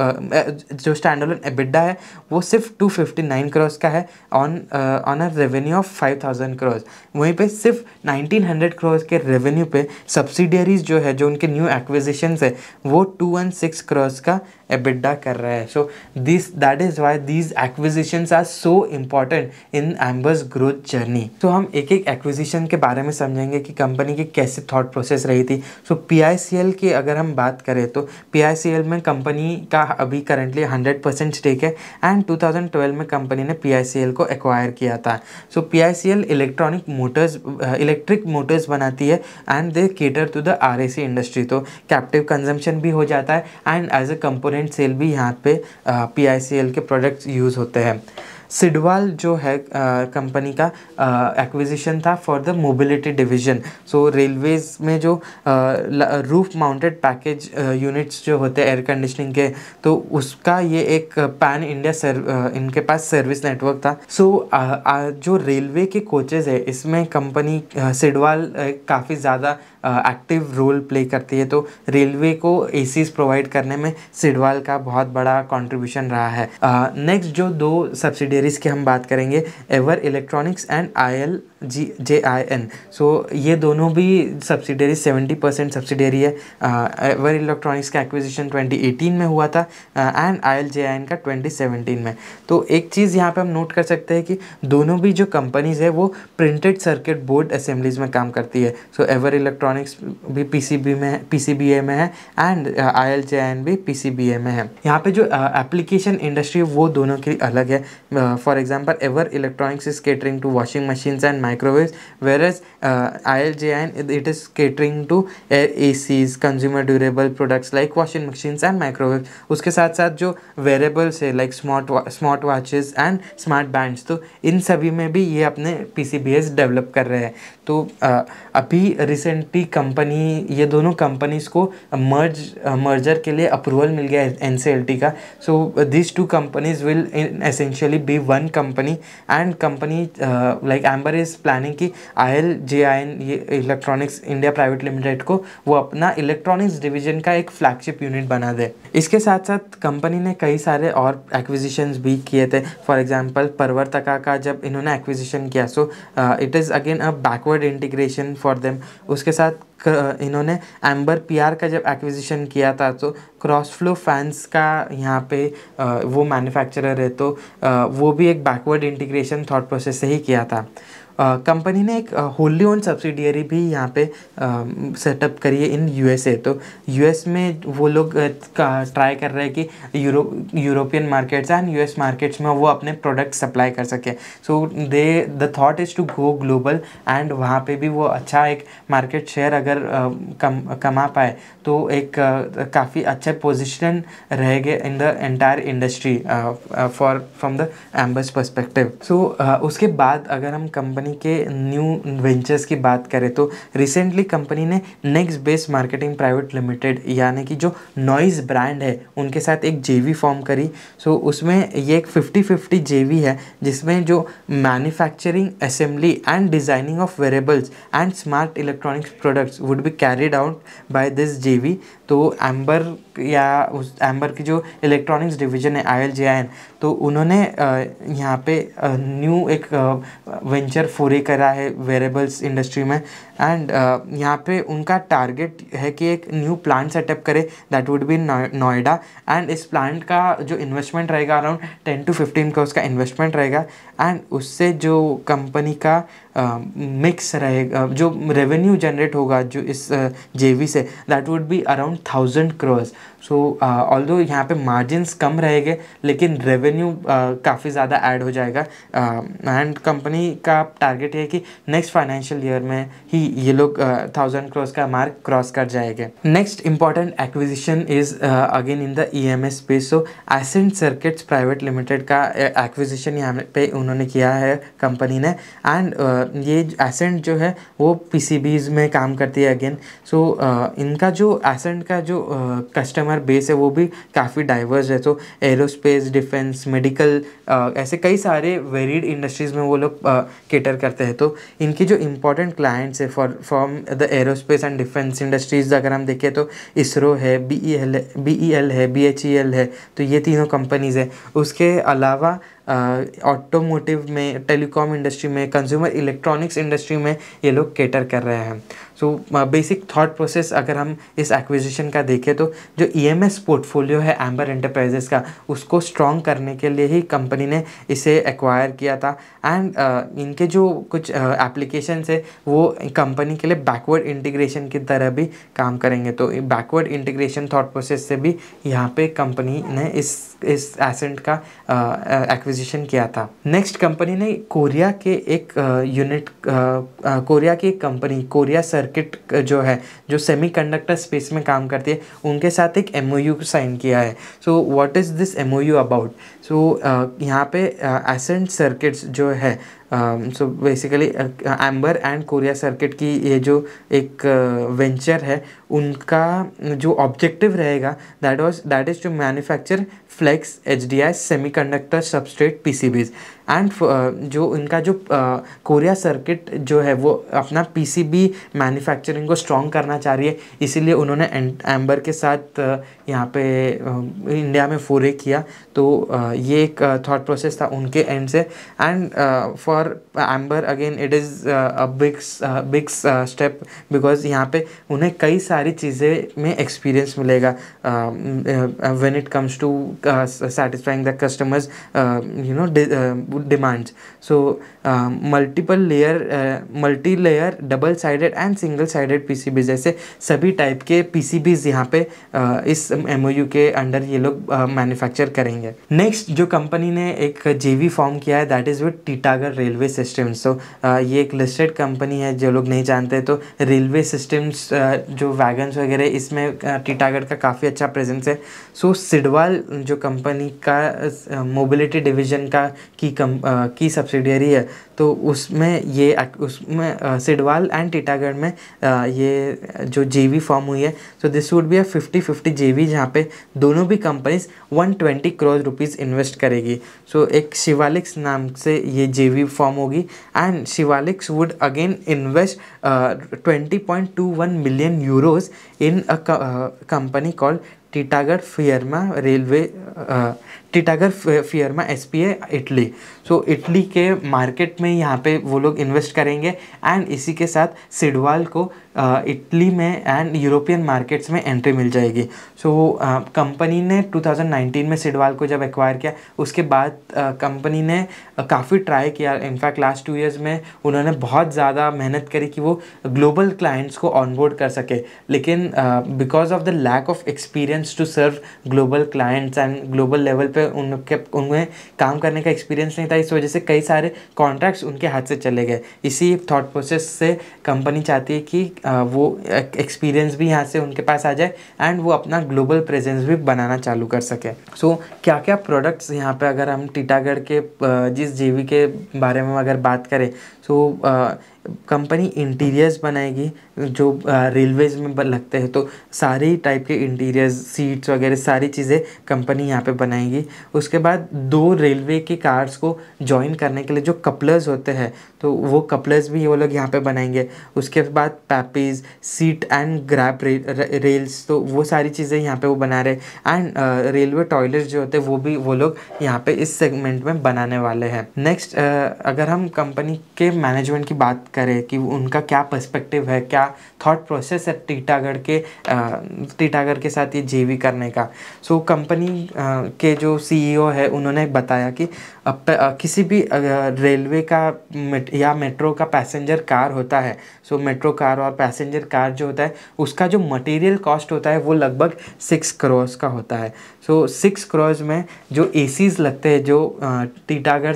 जो स्टैंडअलोन एबिडा है वो सिर्फ 259 करोड़ का है on a revenue of 5000 crore. वहीं पे सिर्फ 1900 करोड़ के रेवेन्यू पे सब्सिडियरीज जो है जो उनके न्यू एक्विजिशंस है वो 216 करोड़ का एबिडा कर रहा है। So this that is why these acquisitions are so important in एम्बर्स growth journey. तो हम एक एक एक्विजिशन के बारे में समझेंगे कि कंपनी की कैसे थॉट प्रोसेस रही थी। सो PICL की अगर हम बात करें तो PICL में कंपनी का अभी करेंटली 100% स्टेक है एंड 2012 में कंपनी ने PICL को एक्वायर किया था। सो PICL इलेक्ट्रिक मोटर्स बनाती है and they cater to the RAC industry. तो कैप्टिव कंजम्पशन भी हो जाता है and as a component sale भी यहाँ पे PICL के प्रोडक्ट्स यूज़ होते हैं। सिडवाल जो है कंपनी का एक्विजिशन था for the mobility division. So railways में जो रूफ माउंटेड पैकेज यूनिट्स जो होते हैं एयर कंडीशनिंग के तो उसका ये एक पैन इंडिया इनके पास सर्विस नेटवर्क था। सो जो रेलवे के कोचेज़ है इसमें कंपनी सिडवाल काफ़ी ज़्यादा एक्टिव रोल प्ले करती है। तो रेलवे को एसीज़ प्रोवाइड करने में सिडवाल का बहुत बड़ा कंट्रीब्यूशन रहा है। नेक्स्ट जो 2 सब्सिडियरीज़ की हम बात करेंगे Ever electronics and IL ILGJIN। So ये दोनों भी सब्सिडरी 70% सब्सिडरी है। एवर इलेक्ट्रॉनिक्स का एक्विजिशन 2018 में हुआ था एंड ILJIN का 2017 में। तो एक चीज़ यहाँ पे हम नोट कर सकते हैं कि दोनों भी जो कंपनीज़ है वो प्रिंटेड सर्किट बोर्ड असेंबलीज में काम करती है। सो एवर इलेक्ट्रॉनिक्स भी PCB में PCBA में है एंड ILJIN भी PCBA में है। यहाँ पे जो एप्लीकेशन इंडस्ट्री वो दोनों की अलग है। For example Ever electronics is catering to washing machines and microwaves, whereas ILJIN it is catering to ACs, consumer durable products like washing machines and microwaves. उसके साथ साथ जो wearables है like smart watches and smart bands, तो इन सभी में भी ये अपने PCBs डेवलप कर रहे हैं। तो अभी रिसेंटली कंपनी ये दोनों कंपनीज़ को मर्जर के लिए अप्रूवल मिल गया है NCLT का। So this two companies will essentially be one company and company like amber is planning कि ILJIN ये इलेक्ट्रॉनिक्स इंडिया प्राइवेट लिमिटेड को वो अपना इलेक्ट्रॉनिक्स डिवीजन का एक फ्लैगशिप यूनिट बना दे। इसके साथ साथ कंपनी ने कई सारे और एक्विजिशंस भी किए थे। फॉर एग्जांपल परवर्तका का जब इन्होंने एक्विजिशन किया, so it is again a backward integration for them. उसके साथ इन्होंने एम्बर PR का जब एक्विजिशन किया था, तो क्रॉस फ्लो फैंस का यहाँ पे वो मैन्युफैक्चरर है, तो वो भी एक बैकवर्ड इंटीग्रेशन थॉट प्रोसेस से ही किया था। कंपनी ने एक होली ओन सब्सिडियरी भी यहाँ पे सेटअप करी है इन USA। तो US में वो लोग ट्राई कर रहे हैं कि European markets and US markets में वो अपने प्रोडक्ट सप्लाई कर सके। So the thought is to go global and वहाँ पे भी वो अच्छा एक मार्केट शेयर अगर कमा पाए तो एक काफ़ी अच्छा पोजिशन रहेगा in the entire industry from the एम्बर्स perspective. सो उसके बाद अगर हम कंपनी के न्यू वेंचर्स की बात करें, तो रिसेंटली कंपनी ने next base marketing private limited यानी कि जो नॉइज़ ब्रांड है उनके साथ एक JV फॉर्म करी। सो उसमें ये एक 50-50 JV है जिसमें जो manufacturing assembly and designing of wearables and smart electronics products would be carried out by this JV। तो एम्बर की जो इलेक्ट्रॉनिक्स डिवीजन है ILJIN, तो उन्होंने यहाँ पे न्यू एक वेंचर फोरे करा है वेरेबल्स इंडस्ट्री में एंड यहाँ पे उनका टारगेट है कि एक न्यू प्लांट सेटअप करे that would be Noida and इस प्लांट का जो इन्वेस्टमेंट रहेगा अराउंड 10 to 15 crores का इन्वेस्टमेंट रहेगा एंड उससे जो कंपनी का मिक्स रहेगा जो रेवेन्यू जनरेट होगा जो इस JV से that would be around 1000 crores। So although यहाँ पे मार्जिन्स कम रहेंगे लेकिन रेवेन्यू काफ़ी ज़्यादा ऐड हो जाएगा एंड कंपनी का टारगेट है कि नेक्स्ट फाइनेंशियल ईयर में ही ये लोग 1000 crores का मार्क क्रॉस कर जाएंगे। Next important acquisition is again in the EMS space. So Ascent Circuits Private Limited का एक्विजिशन यहाँ पे उन्होंने किया है कंपनी ने एंड ये एसेंट जो है वो PCBs में काम करती है अगेन। सो इनका जो एसेंट का जो कस्टमर बेस है वो भी काफ़ी डाइवर्स है। तो एरोस्पेस, डिफेंस, मेडिकल ऐसे कई सारे वेरीड इंडस्ट्रीज़ में वो लोग केटर करते हैं। तो इनकी जो इम्पोर्टेंट क्लाइंट्स है from the aerospace and defence industries अगर हम देखें तो ISRO है, BEL है, BHEL है, तो ये तीनों कंपनीज़ हैं। उसके अलावा ऑटोमोटिव में, टेलीकॉम इंडस्ट्री में, कंज्यूमर इलेक्ट्रॉनिक्स इंडस्ट्री में ये लोग केटर कर रहे हैं। सो बेसिक थॉट प्रोसेस अगर हम इस एक्विजिशन का देखें तो जो EMS पोर्टफोलियो है एम्बर एंटरप्राइजेस का उसको स्ट्रॉन्ग करने के लिए ही कंपनी ने इसे एक्वायर किया था एंड इनके जो कुछ एप्लीकेशंस है वो कंपनी के लिए बैकवर्ड इंटीग्रेशन की तरह भी काम करेंगे। तो बैकवर्ड इंटीग्रेशन थॉट प्रोसेस से भी यहाँ पे कंपनी ने इस एसेंट का एक्विजिशन किया था। नेक्स्ट कंपनी ने कोरिया के एक यूनिट कोरिया की एक कंपनी कोरिया सर्किट जो है जो सेमीकंडक्टर स्पेस में काम करती है उनके साथ एक MOU साइन किया है। So what is this MOU about? So यहाँ पे एसेंट सर्किट्स जो है so basically amber and Korea Circuit की ये जो एक वेंचर है उनका जो ऑब्जेक्टिव रहेगा that is to manufacture flex HDI semiconductor substrate PCBs and जो उनका जो कोरिया सर्किट जो है वो अपना PCB मैन्युफैक्चरिंग को स्ट्रॉन्ग करना चाह रही है, इसीलिए उन्होंने एम्बर के साथ यहाँ पे इंडिया में फोरे किया। तो ये एक थॉट प्रोसेस था उनके एंड से एंड फॉर और Amber again it is a big step because यहाँ पे उन्हें कई सारी चीज़ें में एक्सपीरियंस मिलेगा when it comes to satisfying the customers you know demands. So multi layer double sided and single sided PCB जैसे सभी टाइप के पीसीबीज यहाँ पे इस एमओयू के अंडर ये लोग मैन्युफैक्चर करेंगे. नेक्स्ट जो कंपनी ने एक जेवी फॉर्म किया है that is with Titagarh railway systems. So ये एक लिस्टेड कंपनी है, जो लोग नहीं जानते तो रेलवे सिस्टम्स जो वैगन्स वगैरह इसमें टीटागढ़ का काफ़ी अच्छा प्रेजेंस है. सो सिडवाल जो कंपनी का मोबिलिटी डिवीजन का की सब्सिडियरी है तो उसमें सिडवाल एंड टीटागढ़ में ये जो जेवी फॉर्म हुई है. So this would be a 50-50 JV जहाँ पे दोनों भी कंपनीज 120 करोड़ रुपीज़ इन्वेस्ट करेगी. सो एक शिवालिक्स नाम से ये जेवी फॉर्म होगी and Shivaliks would again invest 20.21 million euros in a company called Titagarh Firema railway Titagarh Firema SPA Italy. So Italy के मार्केट में यहाँ पे वो लोग इन्वेस्ट करेंगे एंड इसी के साथ सिडवाल को इटली में एंड यूरोपियन मार्केट्स में एंट्री मिल जाएगी. सो कंपनी ने 2019 में सिडवाल को जब एक्वायर किया उसके बाद कंपनी ने काफ़ी ट्राई किया. इनफैक्ट लास्ट 2 इयर्स में उन्होंने बहुत ज़्यादा मेहनत करी कि वो ग्लोबल क्लाइंट्स को ऑनबोर्ड कर सके, लेकिन because of the lack of experience to serve global clients and global level पे उन्हें काम करने का एक्सपीरियंस नहीं था, इस वजह से कई सारे कॉन्ट्रैक्ट्स उनके हाथ से चले गए. इसी थॉट प्रोसेस से कंपनी चाहती है कि वो एक्सपीरियंस भी यहाँ से उनके पास आ जाए एंड वो अपना ग्लोबल प्रेजेंस भी बनाना चालू कर सके. सो क्या क्या प्रोडक्ट्स यहाँ पे अगर हम टीटागढ़ के जिस जेवी के बारे में अगर बात करें सो कंपनी इंटीरियर्स बनाएगी जो रेलवेज़ में लगते हैं, तो सारी टाइप के इंटीरियर्स सीट्स वगैरह सारी चीज़ें कंपनी यहाँ पे बनाएगी. उसके बाद 2 रेलवे की कार्स को जॉइन करने के लिए जो कपलर्स होते हैं तो वो कपलर्स भी वो लोग यहाँ पे बनाएंगे. उसके बाद पैपीज़ सीट एंड ग्रैब रेल्स तो वो सारी चीज़ें यहाँ पे वो बना रहे एंड रेलवे टॉयलेट्स जो होते हैं वो भी वो लोग यहाँ पे इस सेगमेंट में बनाने वाले हैं. नेक्स्ट अगर हम कंपनी के मैनेजमेंट की बात करें कि उनका क्या पर्सपेक्टिव है, क्या थॉट प्रोसेस है टीटागढ़ के साथ ये जेवी करने का. सो कंपनी के जो सीईओ है उन्होंने बताया कि किसी भी रेलवे का या मेट्रो का पैसेंजर कार होता है, सो मेट्रो कार और पैसेंजर कार जो होता है उसका जो मटेरियल कॉस्ट होता है वो लगभग 6 करोड़ का होता है. सो 6 करोड़ में जो एसीज़ लगते हैं जो टीटागढ़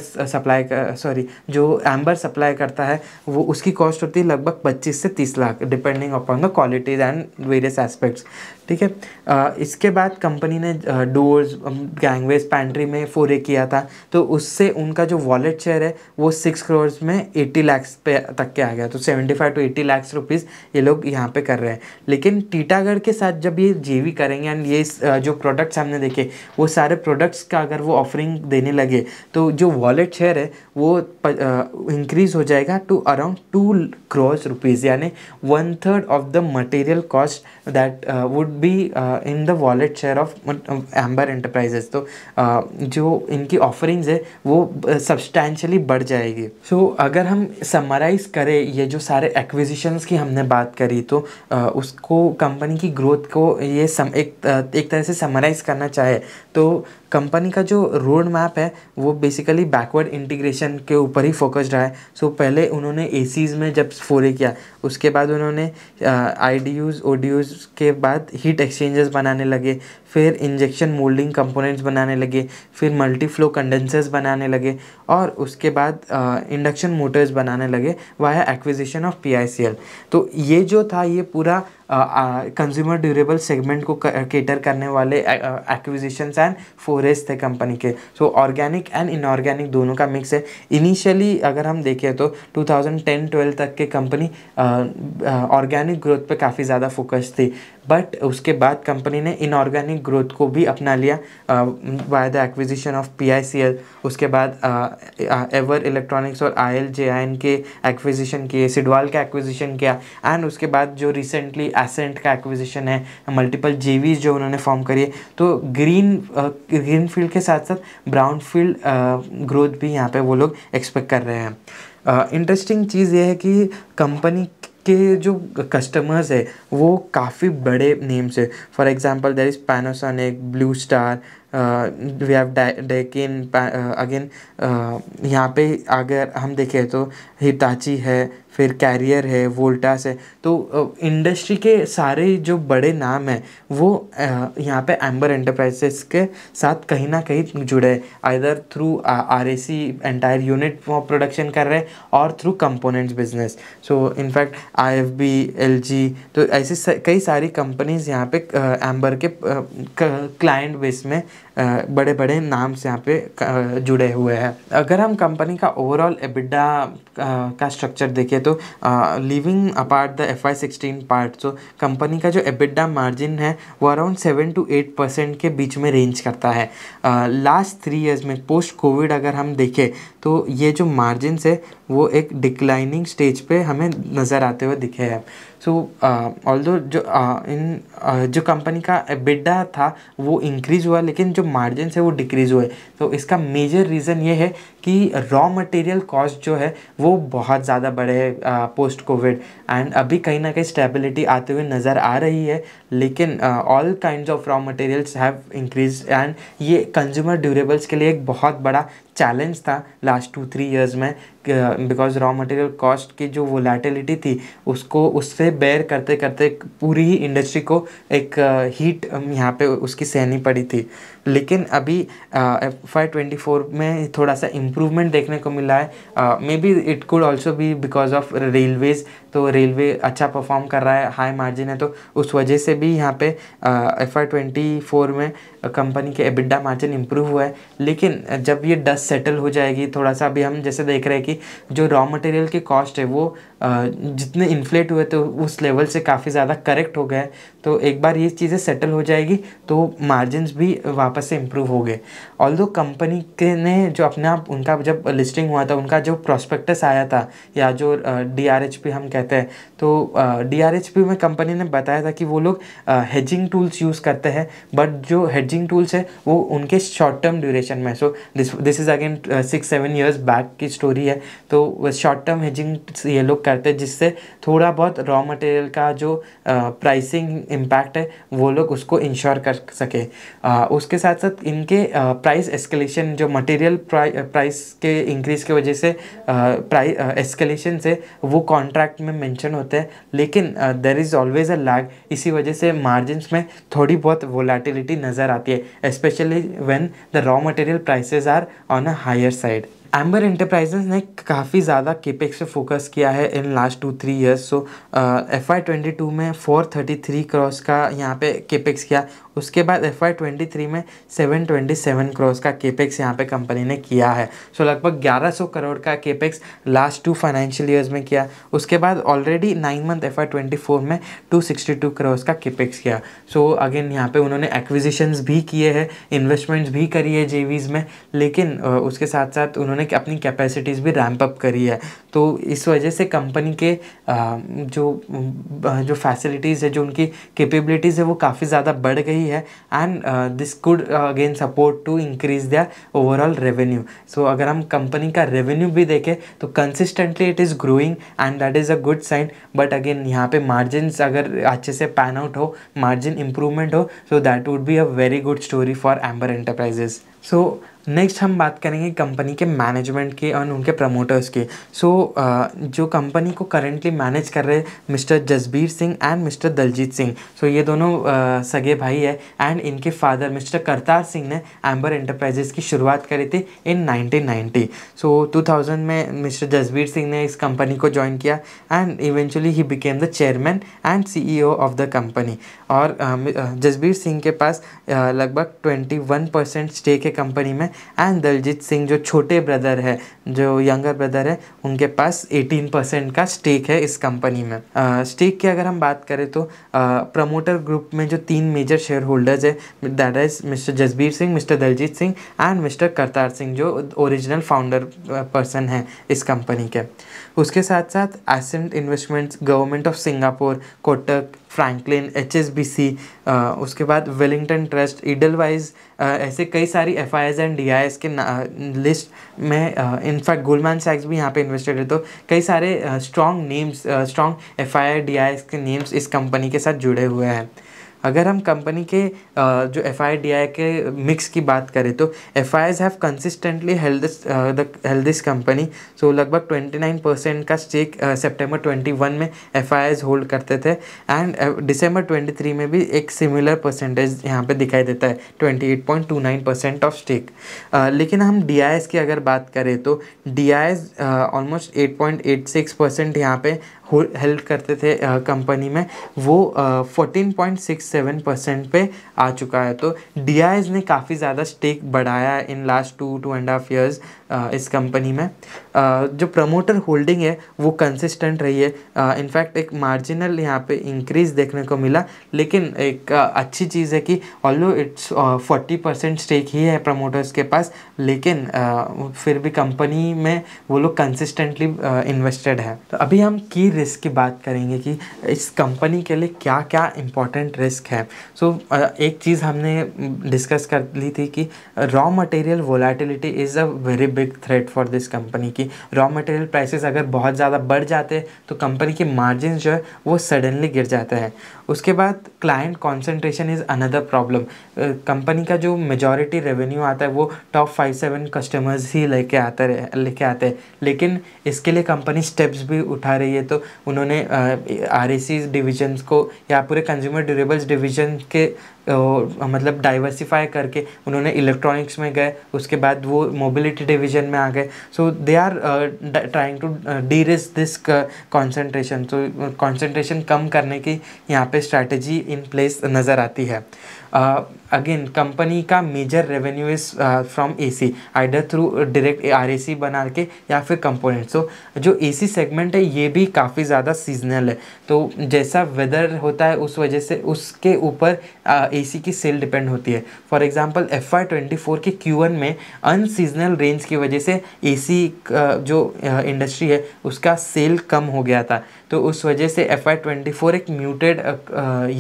जो एम्बर सप्लाई करता है वो उसकी कॉस्ट होती है लगभग 25 से 30 lakh depending upon the qualities and various aspects. ठीक है, इसके बाद कंपनी ने डोर्स गैंगवेज पैंट्री में फोरे किया था तो उससे उनका जो वॉलेट शेयर है वो 6 करोड़ में 80 लाख पे तक के आ गया. तो 75 to 80 लाख रुपीज़ ये लोग यहाँ पे कर रहे हैं. लेकिन टीटागढ़ के साथ जब ये जेवी करेंगे एंड ये जो प्रोडक्ट्स हमने देखे वो सारे प्रोडक्ट्स का अगर वो ऑफरिंग देने लगे तो जो वॉलेट शेयर है वो इंक्रीज़ हो जाएगा टू अराउंड 2 करोड़ रुपीज़ यानी 1/3 of the material cost that would be in the wallet share of amber Enterprises. तो जो इनकी ऑफरिंग्स है वो सब्सटैंशली बढ़ जाएगी. सो अगर हम समराइज करें ये जो सारे एक्विजिशंस की हमने बात करी तो उसको कंपनी की ग्रोथ को ये एक तरह से समराइज़ करना चाहे तो कंपनी का जो रोड मैप है वो बेसिकली बैकवर्ड इंटीग्रेशन के ऊपर ही फोकस्ड रहा है. सो पहले उन्होंने एसीज़ में जब फोरे किया उसके बाद उन्होंने आईडीयूज़ ओडीयूज़ के बाद हीट एक्सचेंजर्स बनाने लगे, फिर इंजेक्शन मोल्डिंग कंपोनेंट्स बनाने लगे, फिर मल्टी फ्लो कंडेंसर्स बनाने लगे और उसके बाद इंडक्शन मोटर्स बनाने लगे वाया एक्विजिशन ऑफ PICL. तो ये जो था ये पूरा कंज्यूमर ड्यूरेबल सेगमेंट को केटर करने वाले एक्विजिशंस एंड फोरेज थे कंपनी के. सो ऑर्गेनिक एंड इनऑर्गेनिक दोनों का मिक्स है. इनिशियली अगर हम देखें तो 2010-12 तक के कंपनी ऑर्गेनिक ग्रोथ पे काफ़ी ज़्यादा फोकस थी, बट उसके बाद कंपनी ने इनऑर्गेनिक ऑर्गेनिक ग्रोथ को भी अपना लिया by the acquisition of PICL। उसके बाद एवर इलेक्ट्रॉनिक्स और ILJIN के एक्विजिशन किए, सिडवाल का एक्विजिशन किया, एंड उसके बाद जो रिसेंटली एसेंट का एक्विजिशन है, मल्टीपल JVs जो उन्होंने फॉर्म करिए। तो ग्रीन फील्ड के साथ साथ ब्राउन फील्ड ग्रोथ भी यहाँ पे वो लोग एक्सपेक्ट कर रहे हैं। इंटरेस्टिंग चीज़ ये है कि कंपनी के जो कस्टमर्स है वो काफ़ी बड़े नेम्स है। For example there is Panasonic, Blue Star, we have Daikin, again यहाँ पे अगर हम देखें तो हिताची है, फिर कैरियर है, वोल्टास है। तो इंडस्ट्री के सारे जो बड़े नाम हैं वो यहाँ पे एम्बर एंटरप्राइजेस के साथ कहीं ना कहीं जुड़े हैं, either through RAC entire unit production कर रहे हैं और through components business. So in fact IFB LG, तो ऐसी कई सारी कंपनीज यहाँ पे एम्बर के क्लाइंट बेस में बड़े बड़े नाम से यहाँ पे जुड़े हुए हैं। अगर हम कंपनी का ओवरऑल EBITDA का स्ट्रक्चर देखें तो living apart the FY16 part, so company का जो EBITDA मार्जिन है वो अराउंड 7 to 8% के बीच में रेंज करता है। लास्ट 3 इयर्स में पोस्ट कोविड अगर हम देखें तो ये जो मार्जिन है वो एक डिक्लाइनिंग स्टेज पे हमें नज़र आते हुए दिखे हैं। सो ऑल्दो जो कंपनी का EBITDA था वो इंक्रीज हुआ, लेकिन जो मार्जिन है वो डिक्रीज हुए। तो इसका मेजर रीज़न ये है कि रॉ मटेरियल कॉस्ट जो है वो बहुत ज़्यादा बढ़े है पोस्ट कोविड, एंड अभी कहीं ना कहीं स्टेबिलिटी आते हुए नज़र आ रही है, लेकिन all kinds of raw materials have increase, and ये कंज्यूमर ड्यूरेबल्स के लिए एक बहुत बड़ा चैलेंज था लास्ट 2-3 इयर्स में, बिकॉज रॉ मटेरियल कॉस्ट की जो वोलेटिलिटी थी उससे बेयर करते करते पूरी ही इंडस्ट्री को एक हीट यहाँ पे उसकी सहनी पड़ी थी। लेकिन अभी FY24 में थोड़ा सा इम्प्रूवमेंट देखने को मिला है, may be it could also be because of railways. तो रेलवे अच्छा परफॉर्म कर रहा है, हाई मार्जिन है, तो उस वजह से भी यहाँ पे FY24 में कंपनी के EBITDA मार्जिन इम्प्रूव हुआ है। लेकिन जब ये डस्ट सेटल हो जाएगी थोड़ा सा, अभी हम जैसे देख रहे हैं कि जो रॉ मटेरियल की कॉस्ट है वो जितने इन्फ्लेट हुए तो उस लेवल से काफ़ी ज़्यादा करेक्ट हो गए। तो एक बार ये चीज़ें सेटल हो जाएगी तो मार्जिनस भी वापस से इम्प्रूव हो गए। ऑल्दो कंपनी के ने जो अपना उनका जब लिस्टिंग हुआ था उनका जो प्रॉस्पेक्टस आया था या जो DRHP हम कहते हैं, तो DRHP में कंपनी ने बताया था कि वो लोग हेजिंग टूल्स यूज़ करते हैं, बट जो हेजिंग टूल्स है वो उनके शॉर्ट टर्म ड्यूरेशन में। So this is again 6-7 years back की स्टोरी है। तो शॉर्ट टर्म हेजिंग ये लोग करते हैं जिससे थोड़ा बहुत रॉ मटेरियल का जो प्राइसिंग इम्पैक्ट है वो लोग उसको इंश्योर कर सके। उसके साथ साथ इनके प्राइस एस्केलेशन जो मटेरियल प्राइस के इंक्रीज़ की वजह से प्राइस एस्केलेशन से वो कॉन्ट्रैक्ट में मेंशन होते हैं, लेकिन there is always a lag. इसी वजह से मार्जिन्स में थोड़ी बहुत वोलेटिलिटी नज़र आती है, specially when the raw material prices are on a higher side. Amber enterprises ने काफ़ी ज़्यादा केपेक्स पे फोकस किया है in last 2-3 years. So FY22 में 433 करोड़ का यहाँ पे केपेक्स किया, उसके बाद FY23 में 727 करोड़ का केपेक्स यहाँ पे कंपनी ने किया है। सो लगभग 1100 करोड़ का केपेक्स लास्ट 2 फाइनेंशियल ईयर्स में किया। उसके बाद ऑलरेडी 9 मंथ FY24 में 262 करोड़ का केपेक्स किया। सो अगेन यहाँ पे उन्होंने एक्विजिशंस भी किए हैं, इन्वेस्टमेंट्स भी करी है JVs में, लेकिन उसके साथ साथ उन्होंने अपनी कैपेसिटीज़ भी रैम्प अप करी है। तो इस वजह से कंपनी के जो फैसिलिटीज़ है, जो उनकी कैपेबिलिटीज़ है वो काफ़ी ज़्यादा बढ़ गई है, and this could again support to increase their overall revenue. So अगर हम कंपनी का रेवेन्यू भी देखें तो consistently it is growing and that is a good sign. But again यहाँ पे मार्जिनस अगर अच्छे से पैन आउट हो, मार्जिन इम्प्रूवमेंट हो, so that would be a very good story for amber enterprises. So next हम बात करेंगे कंपनी के मैनेजमेंट की और उनके प्रमोटर्स की। जो कंपनी को करंटली मैनेज कर रहे mister Jasbir Singh and mister Daljit Singh. So ये दोनों सगे भाई है, एंड इनके फादर मिस्टर करतार सिंह ने एम्बर एंटरप्राइजेस की शुरुआत करी थी इन 1990। सो 2000 में मिस्टर जसबीर सिंह ने इस कंपनी को ज्वाइन किया, and eventually he became the chairman and CEO of the company. और जसबीर सिंह के पास लगभग 21% स्टेक है कंपनी में, एंड दलजीत सिंह जो छोटे ब्रदर है, जो यंगर ब्रदर है, उनके पास 18% का स्टेक है इस कंपनी में। स्टेक की अगर हम बात करें तो प्रमोटर ग्रुप में जो तीन मेजर शेयर होल्डर्स है, that is mister Jasbir Singh, mister Daljit Singh and mister Kartar Singh, जो ओरिजिनल फाउंडर पर्सन हैं इस कंपनी के। उसके साथ साथ Ascent investments, government of Singapore, Kotak, Franklin, HSBC, उसके बाद वेलिंगटन ट्रस्ट, ईडलवाइज, ऐसे कई सारी FIIs एंड DIIs के लिस्ट में, इनफैक्ट गोल्डमैन सैक्स भी यहाँ पे इन्वेस्टेड है। तो कई सारे strong names, strong FII DIIs के नेम्स इस कंपनी के साथ जुड़े हुए हैं। अगर हम कंपनी के जो FII DII के मिक्स की बात करें तो FIIs have consistently held this company. So लगभग 29% का स्टेक सितंबर 21 में FIIs होल्ड करते थे एंड दिसंबर 23 में भी एक सिमिलर परसेंटेज यहाँ पे दिखाई देता है, 28.29% ऑफ स्टेक। लेकिन हम DIIs की अगर बात करें तो DIIs ऑलमोस्ट 8.86% यहाँ पे हेल्ड करते थे कंपनी में, वो 14.67% पे आ चुका है। तो DIIs ने काफ़ी ज़्यादा स्टेक बढ़ाया है in last two and half years इस कंपनी में। जो प्रमोटर होल्डिंग है वो कंसिस्टेंट रही है, इनफैक्ट एक मार्जिनल यहाँ पे इंक्रीज देखने को मिला, लेकिन एक अच्छी चीज़ है कि ऑल्दो इट्स 40% स्टेक ही है प्रमोटर्स के पास, लेकिन फिर भी कंपनी में वो लोग कंसिस्टेंटली इन्वेस्टेड है। तो अभी हम की रिस्क की बात करेंगे कि इस कंपनी के लिए क्या क्या इंपॉर्टेंट रिस्क है। सो एक चीज़ हमने डिस्कस कर ली थी कि raw material volatility is a very big threat for this company, की रॉ मटेरियल प्राइसेस अगर बहुत ज़्यादा बढ़ जाते तो कंपनी के मार्जिन जो है वो सडनली गिर जाते हैं। उसके बाद client concentration is another problem. Company का जो मेजॉरिटी रेवेन्यू आता है वो टॉप 5-7 कस्टमर्स ही लेके आते हैं, लेकिन इसके लिए कंपनी स्टेप्स भी उठा रही है। तो उन्होंने RAC डिविजन्स को या पूरे कंज्यूमर ड्यूरेबल्स डिविजन के मतलब डाइवर्सिफाई करके उन्होंने इलेक्ट्रॉनिक्स में गए, उसके बाद वो मोबिलिटी डिवीजन में आ गए। So they are trying to derisk this concentration. तो कॉन्सेंट्रेशन कम करने की यहाँ पे स्ट्रैटेजी इन प्लेस नज़र आती है। अगेन कंपनी का major revenue is from AC, either through direct RAC बना के या फिर कंपोनेंट्स। तो जो AC सेगमेंट है ये भी काफ़ी ज़्यादा सीजनल है, तो जैसा वेदर होता है उस वजह से उसके ऊपर AC की सेल डिपेंड होती है। फॉर एग्जांपल FY24 के Q1 में अनसीजनल रेंज की वजह से AC जो इंडस्ट्री है उसका सेल कम हो गया था, तो उस वजह से FY24 एक म्यूटेड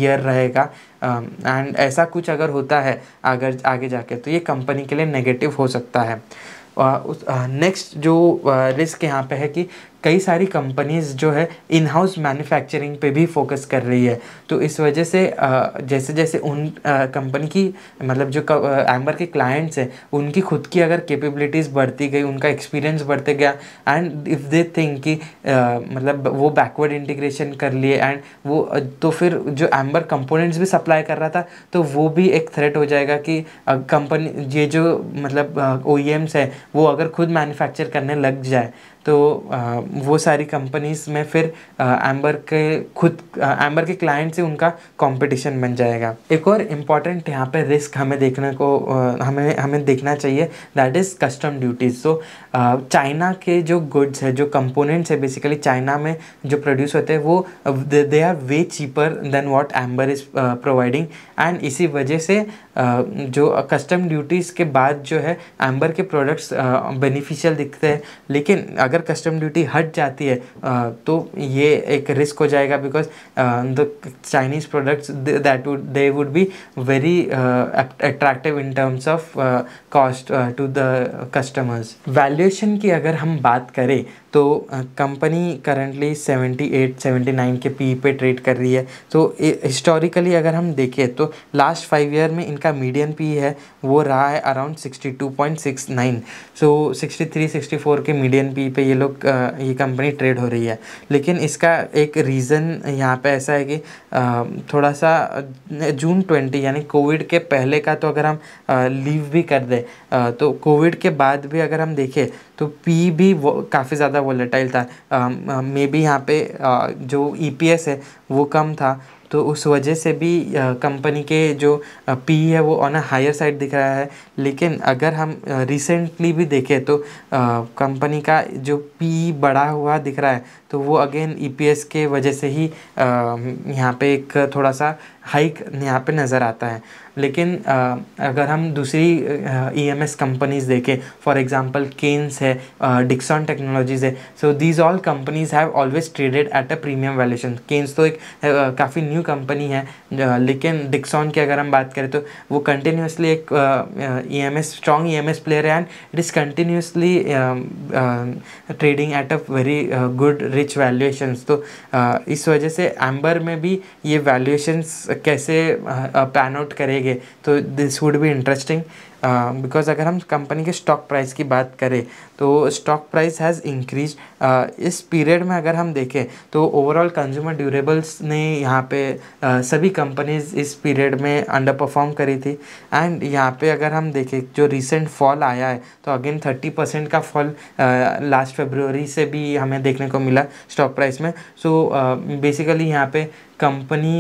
ईयर रहेगा एंड ऐसा कुछ अगर होता है अगर आगे जाके तो ये कंपनी के लिए नेगेटिव हो सकता है। नेक्स्ट जो रिस्क यहाँ पे है कि कई सारी कंपनीज़ जो है इन हाउस मैन्युफैक्चरिंग पे भी फोकस कर रही है, तो इस वजह से जैसे जैसे उन कंपनी की मतलब जो एम्बर के क्लाइंट्स हैं उनकी खुद की अगर कैपेबिलिटीज़ बढ़ती गई, उनका एक्सपीरियंस बढ़ते गया एंड इफ़ दे थिंक कि मतलब वो बैकवर्ड इंटीग्रेशन कर लिए एंड वो तो फिर जो एम्बर कंपोनेंट्स भी सप्लाई कर रहा था तो वो भी एक थ्रेट हो जाएगा कि कंपनी ये जो मतलब OEMs है वो अगर खुद मैन्युफैक्चर करने लग जाए तो वो सारी कंपनीज़ में फिर एम्बर के क्लाइंट से उनका कंपटीशन बन जाएगा। एक और इम्पॉर्टेंट यहाँ पे रिस्क हमें देखने को हमें देखना चाहिए, that is custom duties. So China के जो गुड्स है, जो कंपोनेंट्स है बेसिकली चाइना में जो प्रोड्यूस होते हैं वो they are way cheaper than what amber is providing and इसी वजह से जो कस्टम ड्यूटीज़ के बाद जो है एम्बर के प्रोडक्ट्स बेनिफिशियल दिखते हैं, लेकिन अगर कस्टम ड्यूटी हट जाती है तो ये एक रिस्क हो जाएगा because the Chinese products they would be very attractive in terms of cost to the customers. Valuation की अगर हम बात करें तो कंपनी करंटली 78-79 के PE पे ट्रेड कर रही है। तो हिस्टोरिकली अगर हम देखें तो लास्ट 5 ईयर में इनका मीडियन PE है वो रहा है अराउंड 62.69। सो 63-64 के मीडियन PE पे ये कंपनी ट्रेड हो रही है, लेकिन इसका एक रीज़न यहाँ पे ऐसा है कि थोड़ा सा जून 20 यानी कोविड के पहले का तो अगर हम लीव भी कर दें तो कोविड के बाद भी अगर हम देखें तो PE भी काफ़ी ज़्यादा वोलेटाइल था। मे बी यहाँ पे जो EPS है वो कम था, तो उस वजह से भी कंपनी के जो पीई है वो ऑन अ हायर साइड दिख रहा है। लेकिन अगर हम रिसेंटली भी देखें तो कंपनी का जो पीई बढ़ा हुआ दिख रहा है, तो वो अगेन ईपीएस के वजह से ही यहाँ पे एक थोड़ा सा हाइक यहाँ पे नज़र आता है। लेकिन अगर हम दूसरी ईएमएस कंपनीज़ देखें, फॉर एग्जांपल केन्स है, डिक्सन टेक्नोलॉजीज़ है, so these all companies have always traded at a premium valuation. Kaynes तो एक काफ़ी न्यू कंपनी है, लेकिन डिक्सन की अगर हम बात करें तो वो कंटिन्यूसली एक ईएमएस स्ट्रॉन्ग ईएमएस प्लेयर है and it is continuously trading at a very good rich valuations. तो इस वजह से एम्बर में भी ये वैल्यूएशंस कैसे पैन आउट करेंगे, तो this would be interesting because अगर हम कंपनी के स्टॉक प्राइस की बात करें तो स्टॉक प्राइस हैज़ इंक्रीज। इस पीरियड में अगर हम देखें तो ओवरऑल कंज्यूमर ड्यूरेबल्स ने यहाँ पे सभी कंपनीज इस पीरियड में अंडर परफॉर्म करी थी। एंड यहाँ पे अगर हम देखें जो रिसेंट फॉल आया है तो अगेन 30% का फॉल लास्ट फरवरी से भी हमें देखने को मिला स्टॉक प्राइस में। सो बेसिकली यहाँ पे कंपनी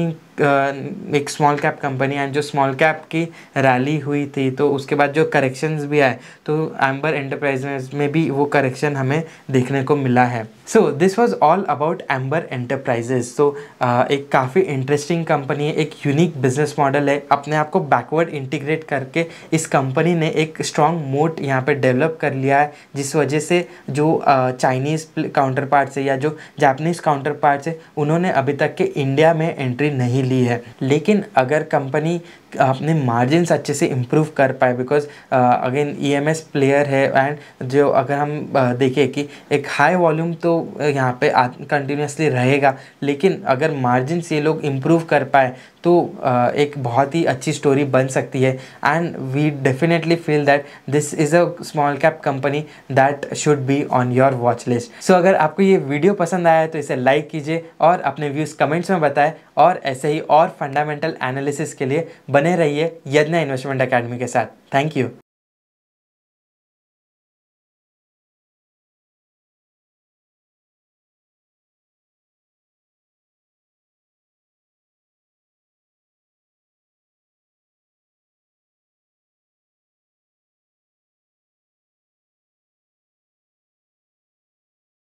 एक स्मॉल कैप कंपनी एंड जो स्मॉल कैप की रैली हुई थी तो उसके बाद जो करेक्शंस भी आए तो एम्बर एंटरप्राइजेस में भी वो करेक्शन हमें देखने को मिला है। So this was all about amber enterprises. So एक काफ़ी इंटरेस्टिंग कंपनी है, एक यूनिक बिजनेस मॉडल है, अपने आप को बैकवर्ड इंटीग्रेट करके इस कंपनी ने एक स्ट्रॉन्ग मोट यहाँ पे डेवलप कर लिया है, जिस वजह से जो चाइनीज़ काउंटर पार्ट्स है या जो जापानीज़ काउंटर पार्ट्स है उन्होंने अभी तक के इंडिया में एंट्री नहीं ली है। लेकिन अगर कंपनी अपने मार्जिन्स अच्छे से इम्प्रूव कर पाए बिकॉज अगेन ईएमएस प्लेयर है एंड जो अगर हम देखें कि एक हाई वॉल्यूम तो यहाँ पे कंटिन्यूसली रहेगा, लेकिन अगर मार्जिन्स ये लोग इम्प्रूव कर पाए तो एक बहुत ही अच्छी स्टोरी बन सकती है। And we definitely feel that this is a small cap company that should be on your watch list. So अगर आपको ये वीडियो पसंद आया है तो इसे लाइक कीजिए और अपने व्यूज़ कमेंट्स में बताएं, और ऐसे ही और फंडामेंटल एनालिसिस के लिए बने रहिए यज्ञ इन्वेस्टमेंट अकेडमी के साथ। Thank you.